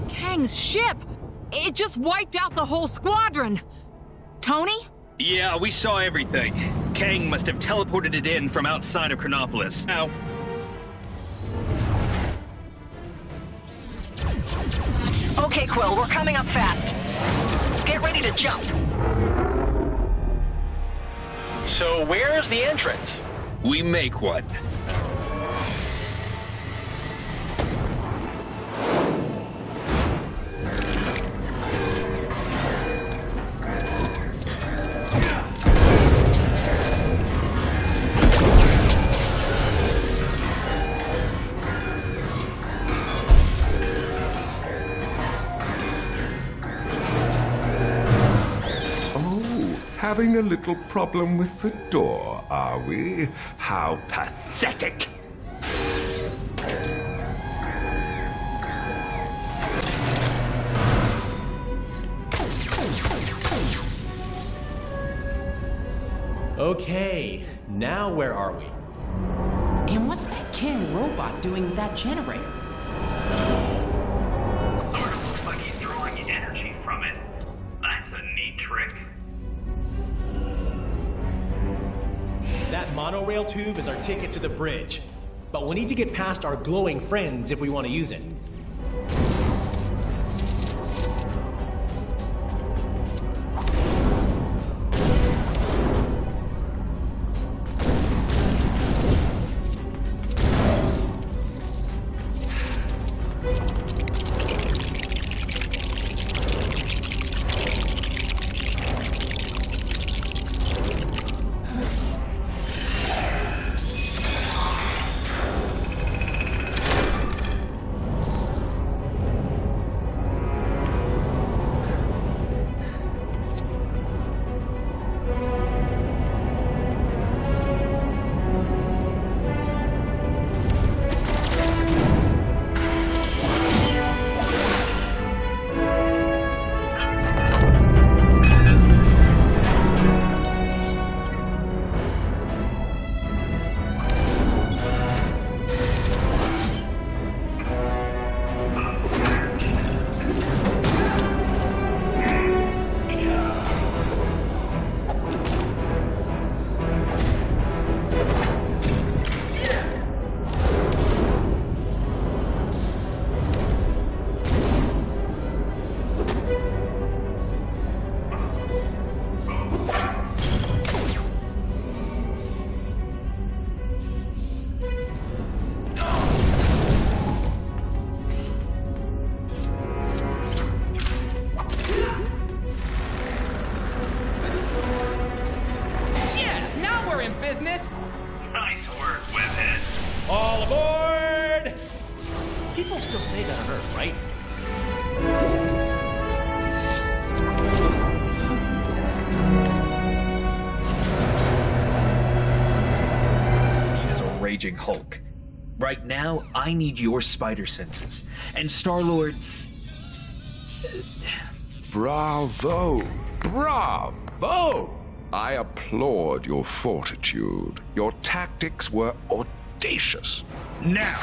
Kang's ship! It just wiped out the whole squadron! Tony? Yeah, we saw everything. Kang must have teleported it in from outside of Chronopolis. Now. Okay, Quill, we're coming up fast. Get ready to jump. So where's the entrance? We make one. Having a little problem with the door, are we? How pathetic! Okay, now where are we? And what's that King robot doing with that generator? Sort of like he's drawing energy from it. That's a neat trick. That monorail tube is our ticket to the bridge. But we'll need to get past our glowing friends if we want to use it. Hulk. Right now, I need your spider senses and Star-Lord's... Bravo! Bravo! I applaud your fortitude. Your tactics were audacious. Now!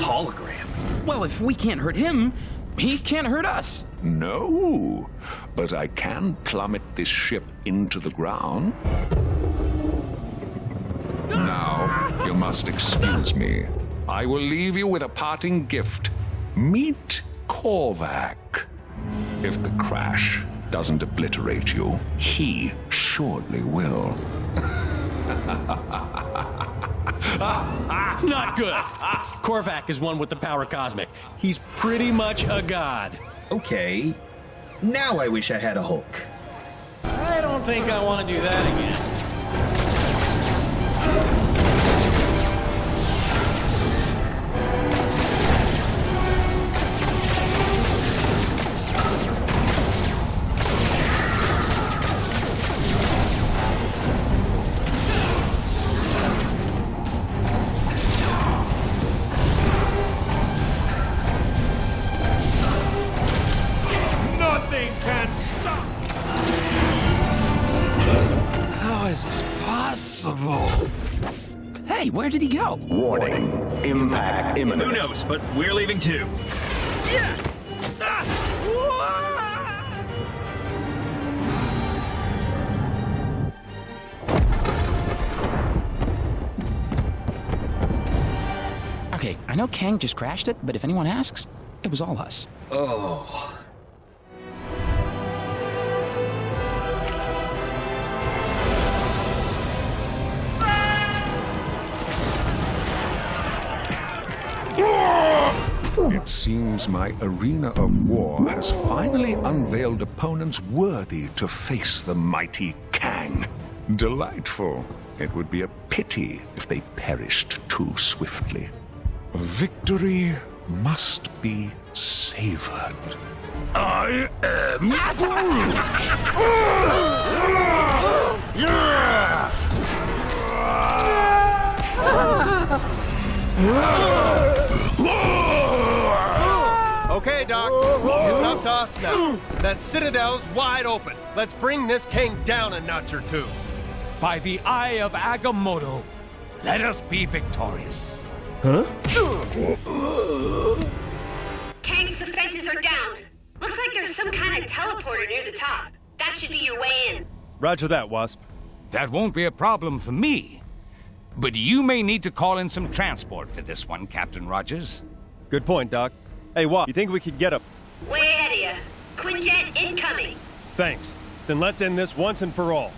Hologram. Well, if we can't hurt him, he can't hurt us. No, but I can plummet this ship into the ground. Now, you must excuse me. I will leave you with a parting gift. Meet Korvac. If the crash doesn't obliterate you, he surely will. Not good. Korvac is one with the power cosmic. He's pretty much a god. Okay. Now I wish I had a Hulk. I don't think I want to do that again. Where did he go? Warning. Impact imminent. Who knows, but we're leaving too. Yes! Ah! Okay, I know Kang just crashed it, but if anyone asks, it was all us. Oh... It seems my arena of war has finally unveiled opponents worthy to face the mighty Kang. Delightful. It would be a pity if they perished too swiftly. Victory must be savored. I am Groot! Yeah! Okay, Doc, it's up to us now. That citadel's wide open. Let's bring this king down a notch or two. By the eye of Agamotto, let us be victorious. Huh? Kang's defenses are down. Looks like there's some kind of teleporter near the top. That should be your way in. Roger that, Wasp. That won't be a problem for me. But you may need to call in some transport for this one, Captain Rogers. Good point, Doc. Hey, Wasp, you think we could get him? Way ahead of you. Quinjet incoming. Thanks. Then let's end this once and for all.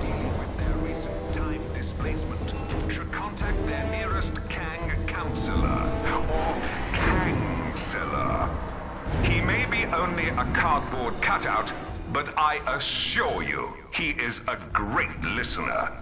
Dealing with their recent dive displacement, should contact their nearest Kang counselor or Kang-seller. He may be only a cardboard cutout, but I assure you, he is a great listener.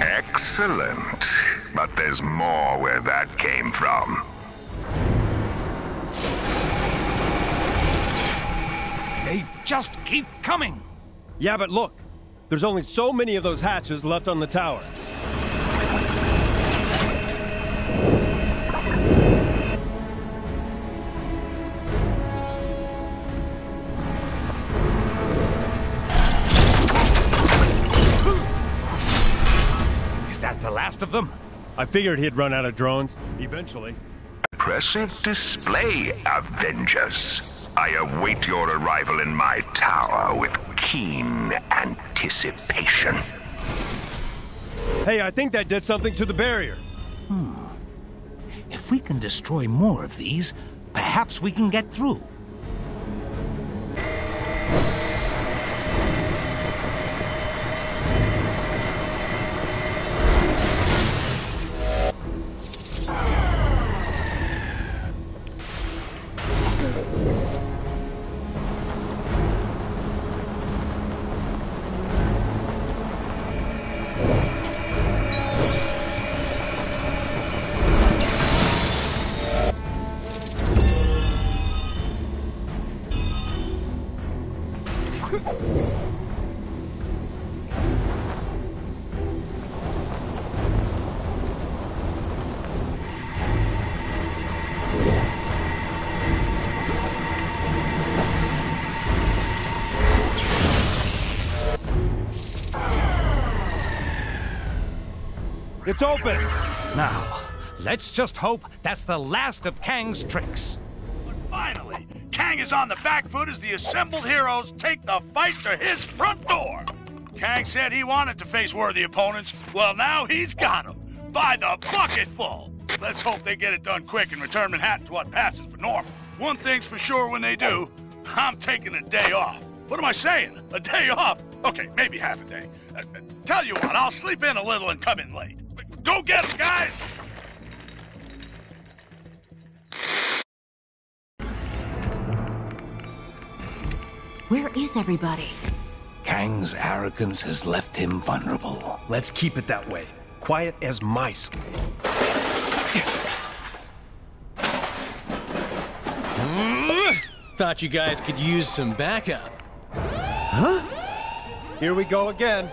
Excellent, but there's more where that came from. They just keep coming. Yeah, but look, there's only so many of those hatches left on the tower. Of them. I figured he'd run out of drones eventually. Impressive display, Avengers. I await your arrival in my tower with keen anticipation. Hey, I think that did something to the barrier. Hmm. If we can destroy more of these, perhaps we can get through. It's open! Now, let's just hope that's the last of Kang's tricks. But finally, Kang is on the back foot as the assembled heroes take the fight to his front door. Kang said he wanted to face worthy opponents. Well, now he's got them. By the bucketful. Let's hope they get it done quick and return Manhattan to what passes for normal. One thing's for sure when they do, I'm taking a day off. What am I saying? A day off? Okay, maybe half a day. Uh, tell you what, I'll sleep in a little and come in late. Go get 'em, guys! Where is everybody? Kang's arrogance has left him vulnerable. Let's keep it that way. Quiet as mice. Thought you guys could use some backup. Huh? Here we go again.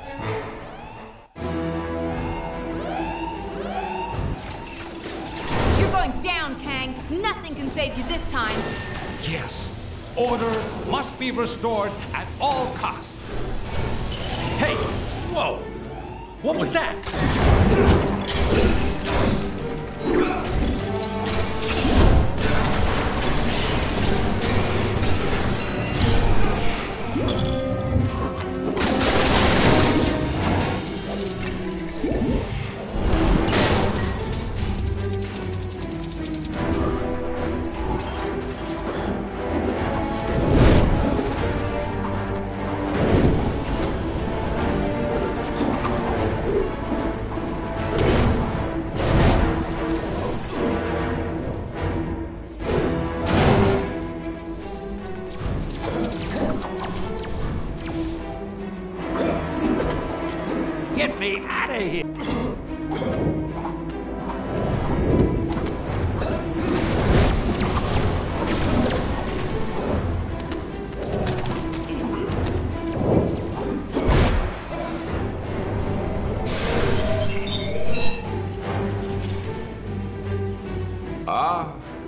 You're going down, Kang. Nothing can save you this time. Yes. Order must be restored at all costs. Hey! Whoa! What was that?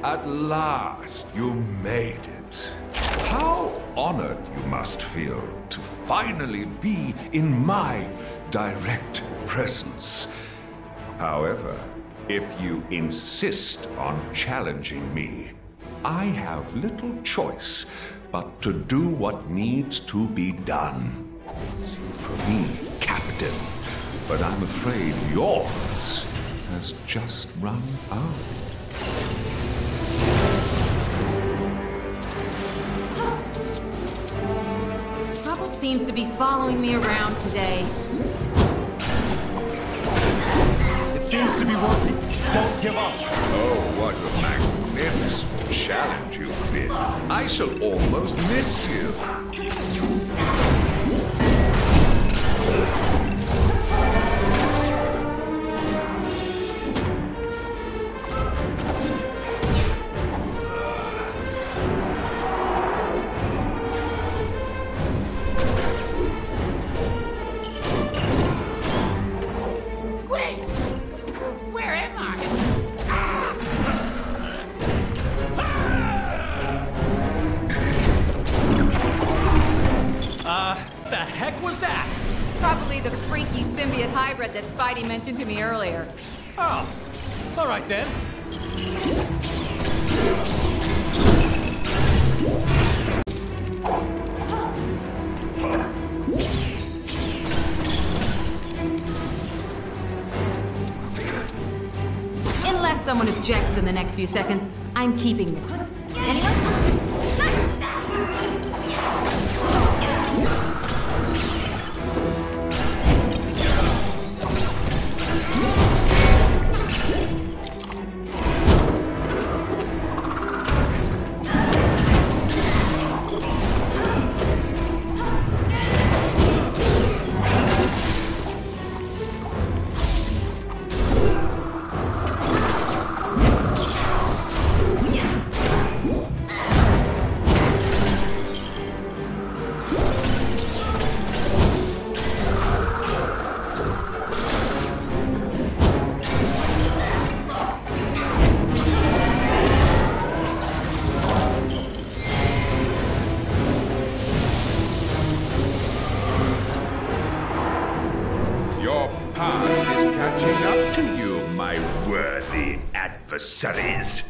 At last, you made it. How honored you must feel to finally be in my direct presence. However, if you insist on challenging me, I have little choice but to do what needs to be done. For me, Captain, but I'm afraid yours has just run out. Trouble seems to be following me around today. It seems to be working. Don't give up. Oh, what a magnificent challenge you've been. I shall almost miss you. That Spidey mentioned to me earlier. Oh, all right then. Unless someone objects in the next few seconds, I'm keeping this. Anyone? past is catching up to you, my worthy adversaries.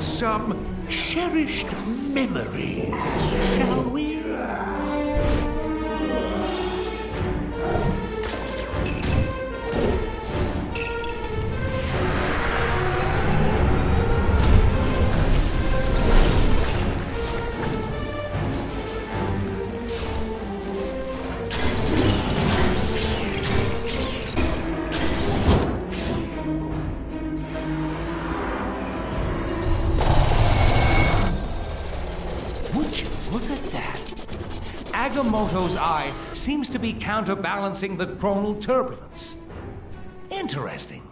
Some cherished memories, shall we? Moto's eye seems to be counterbalancing the chronal turbulence. Interesting.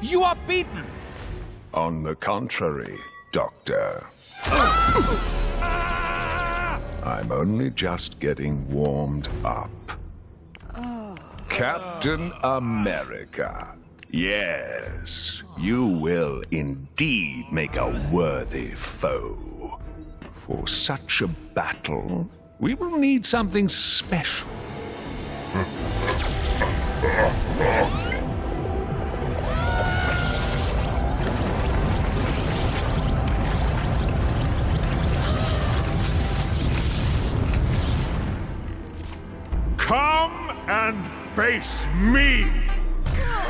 You are beaten! On the contrary, Doctor. I'm only just getting warmed up. Oh. Captain America. Yes, you will indeed make a worthy foe. For such a battle, we will need something special. Come and face me,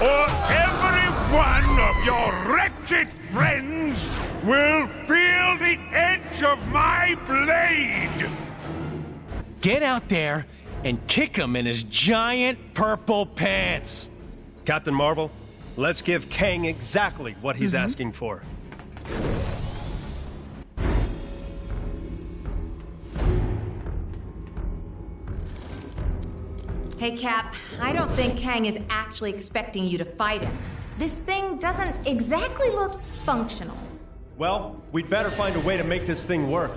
or every one of your wretched friends will feel the edge of my blade! Get out there and kick him in his giant purple pants! Captain Marvel, let's give Kang exactly what he's mm-hmm. asking for. Hey, Cap, I don't think Kang is actually expecting you to fight him. This thing doesn't exactly look functional. Well, we'd better find a way to make this thing work.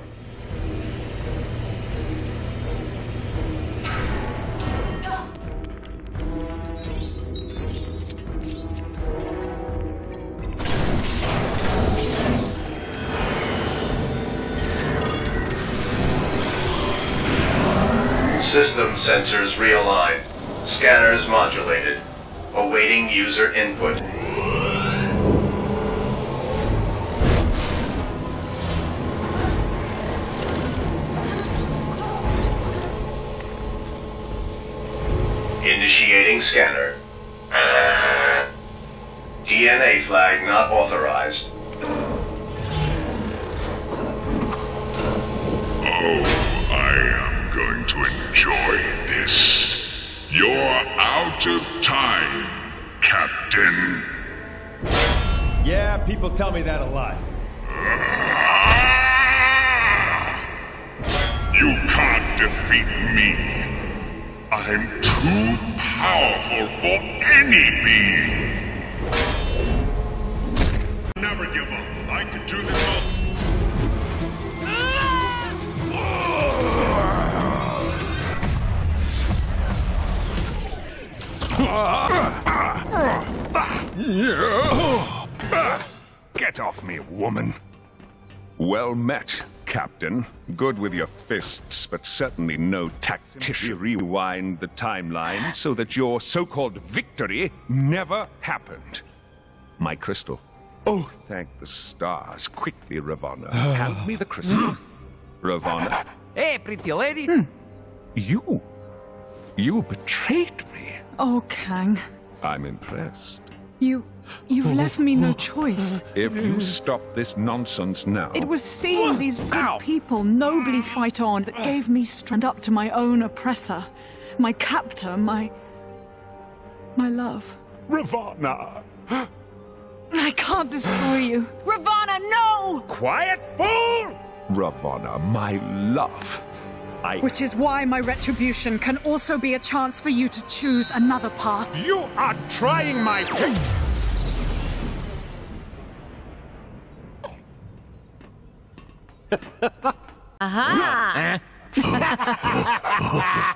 System sensors realigned. Scanners modulated. Awaiting user input. Initiating scanner. D N A flag not authorized. Oh, I am going to enjoy this. You're out of time, Captain. Yeah, people tell me that a lot. me. I'm too powerful for any being. Never give up. I could do this all. Get off me, woman. Well met, Captain. Good with your fists, but certainly no tactician. Rewind the timeline so that your so-called victory never happened. My crystal. Oh, thank the stars. Quickly, Ravonna. Hand me the crystal. Ravonna. Hey, pretty lady. Hmm. You. You betrayed me. Oh, Kang. I'm impressed. You... you've left me no choice. If you stop this nonsense now... It was seeing these good Ow. people nobly fight on that gave me strength up to my own oppressor. My captor, my... my love. Ravonna! I can't destroy you. Ravonna, no! Quiet, fool! Ravonna, my love. I... Which is why my retribution can also be a chance for you to choose another path. You are trying my... Aha! Uh-huh.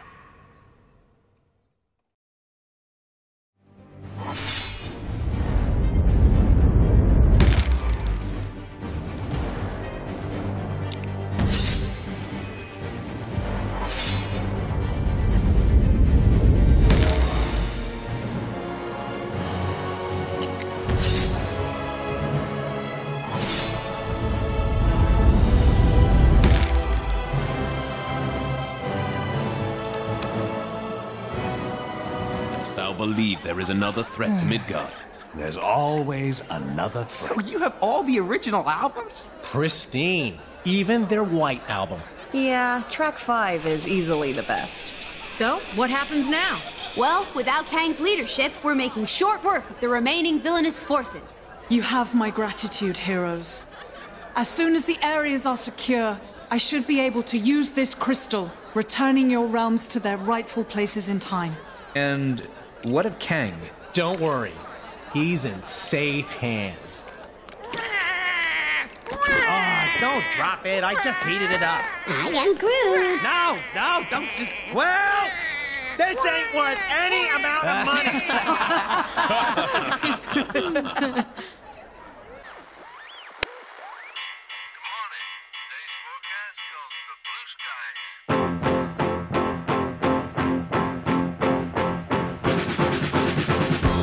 Believe there is another threat to Midgard. There's always another threat. So you have all the original albums? Pristine. Even their white album. Yeah, track five is easily the best. So, what happens now? Well, without Kang's leadership, we're making short work of the remaining villainous forces. You have my gratitude, heroes. As soon as the areas are secure, I should be able to use this crystal, returning your realms to their rightful places in time. And... what of Kang? Don't worry. He's in safe hands. Oh, don't drop it. I just heated it up. I am Groot. No, no, don't just... Well, this ain't worth any amount of money.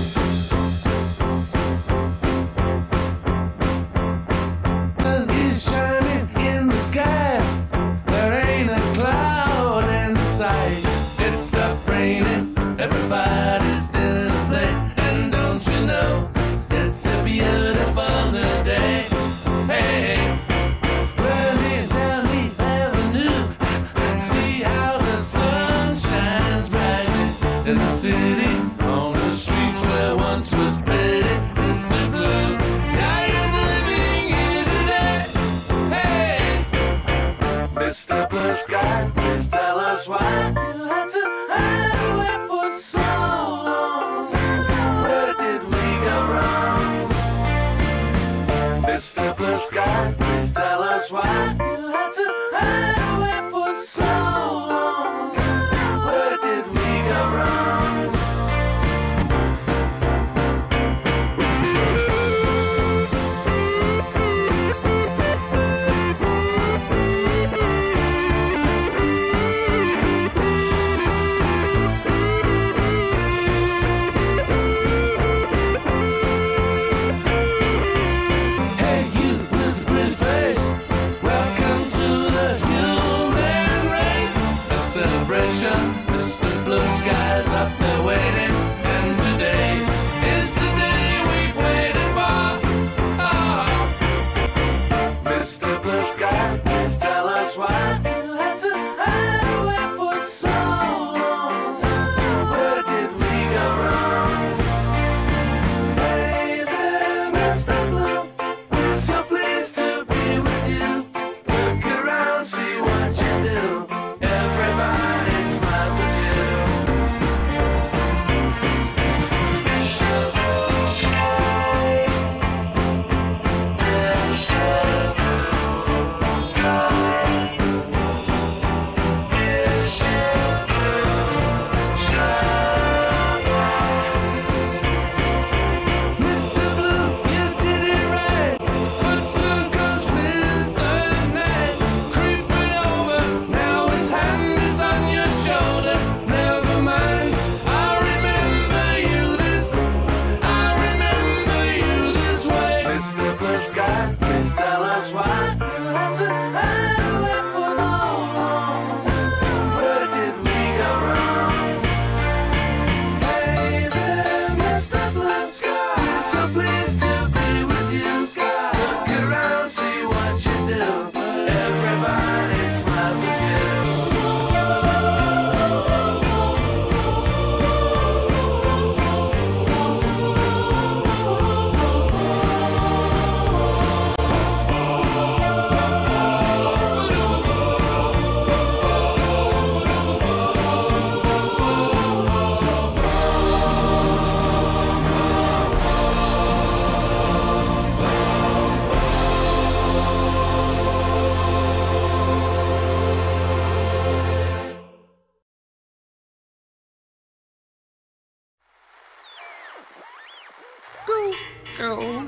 Welcome. true.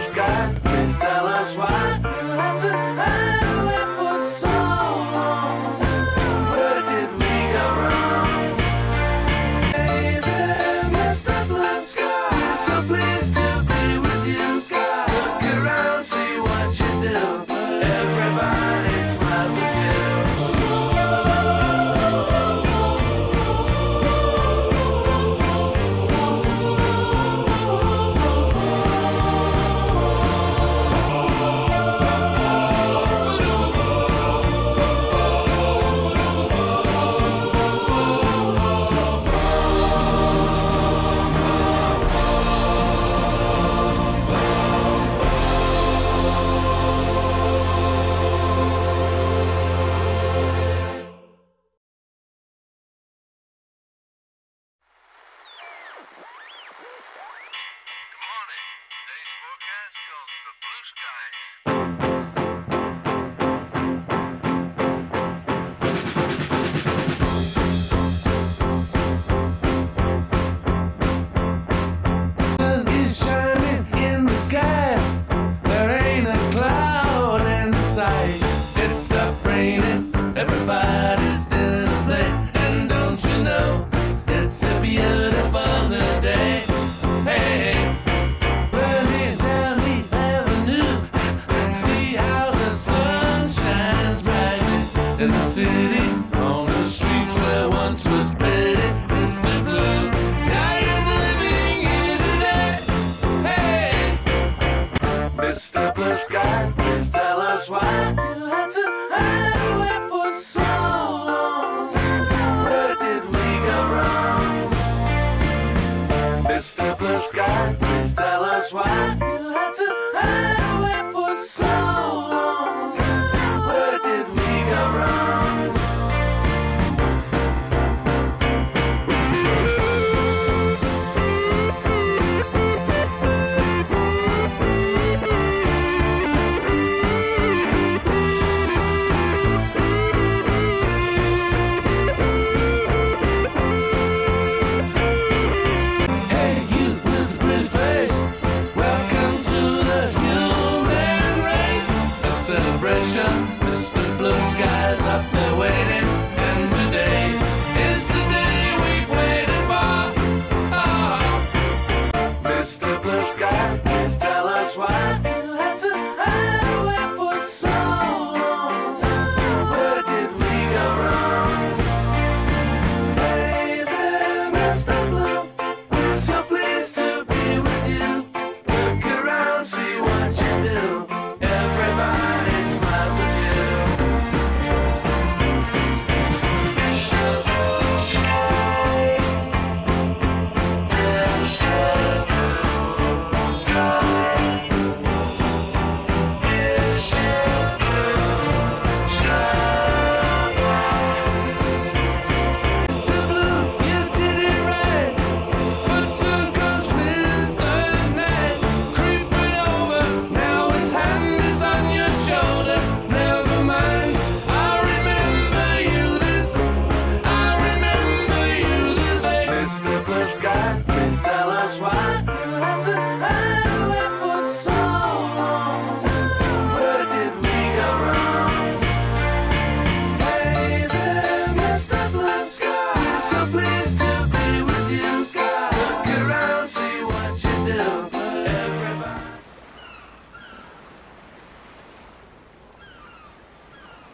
the sky. Please tell us why you had to hide away for so long. Where did we go wrong? Hey there, Mister Blue Sky. We're so pleased to be with you, Sky. Look around, see what you do. Everybody smiles at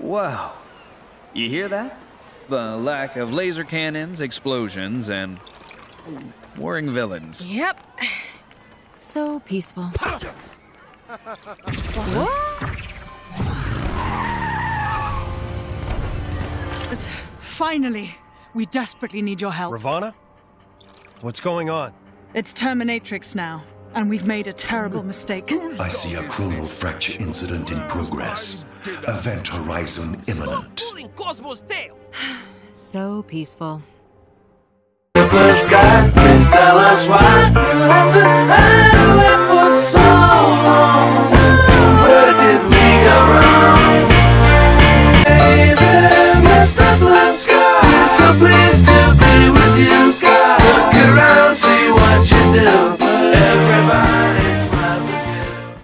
Wow. You hear that? The lack of laser cannons, explosions, and warring villains. Yep. So peaceful. What? Finally, we desperately need your help. Ravonna? What's going on? It's Terminatrix now, and we've made a terrible mistake. I see a chronal fracture incident in progress. Event horizon imminent. So peaceful. The blue sky, please tell us why you had to hide away for so long. Where did we go wrong? Hey there, Mister Blue Sky, so please.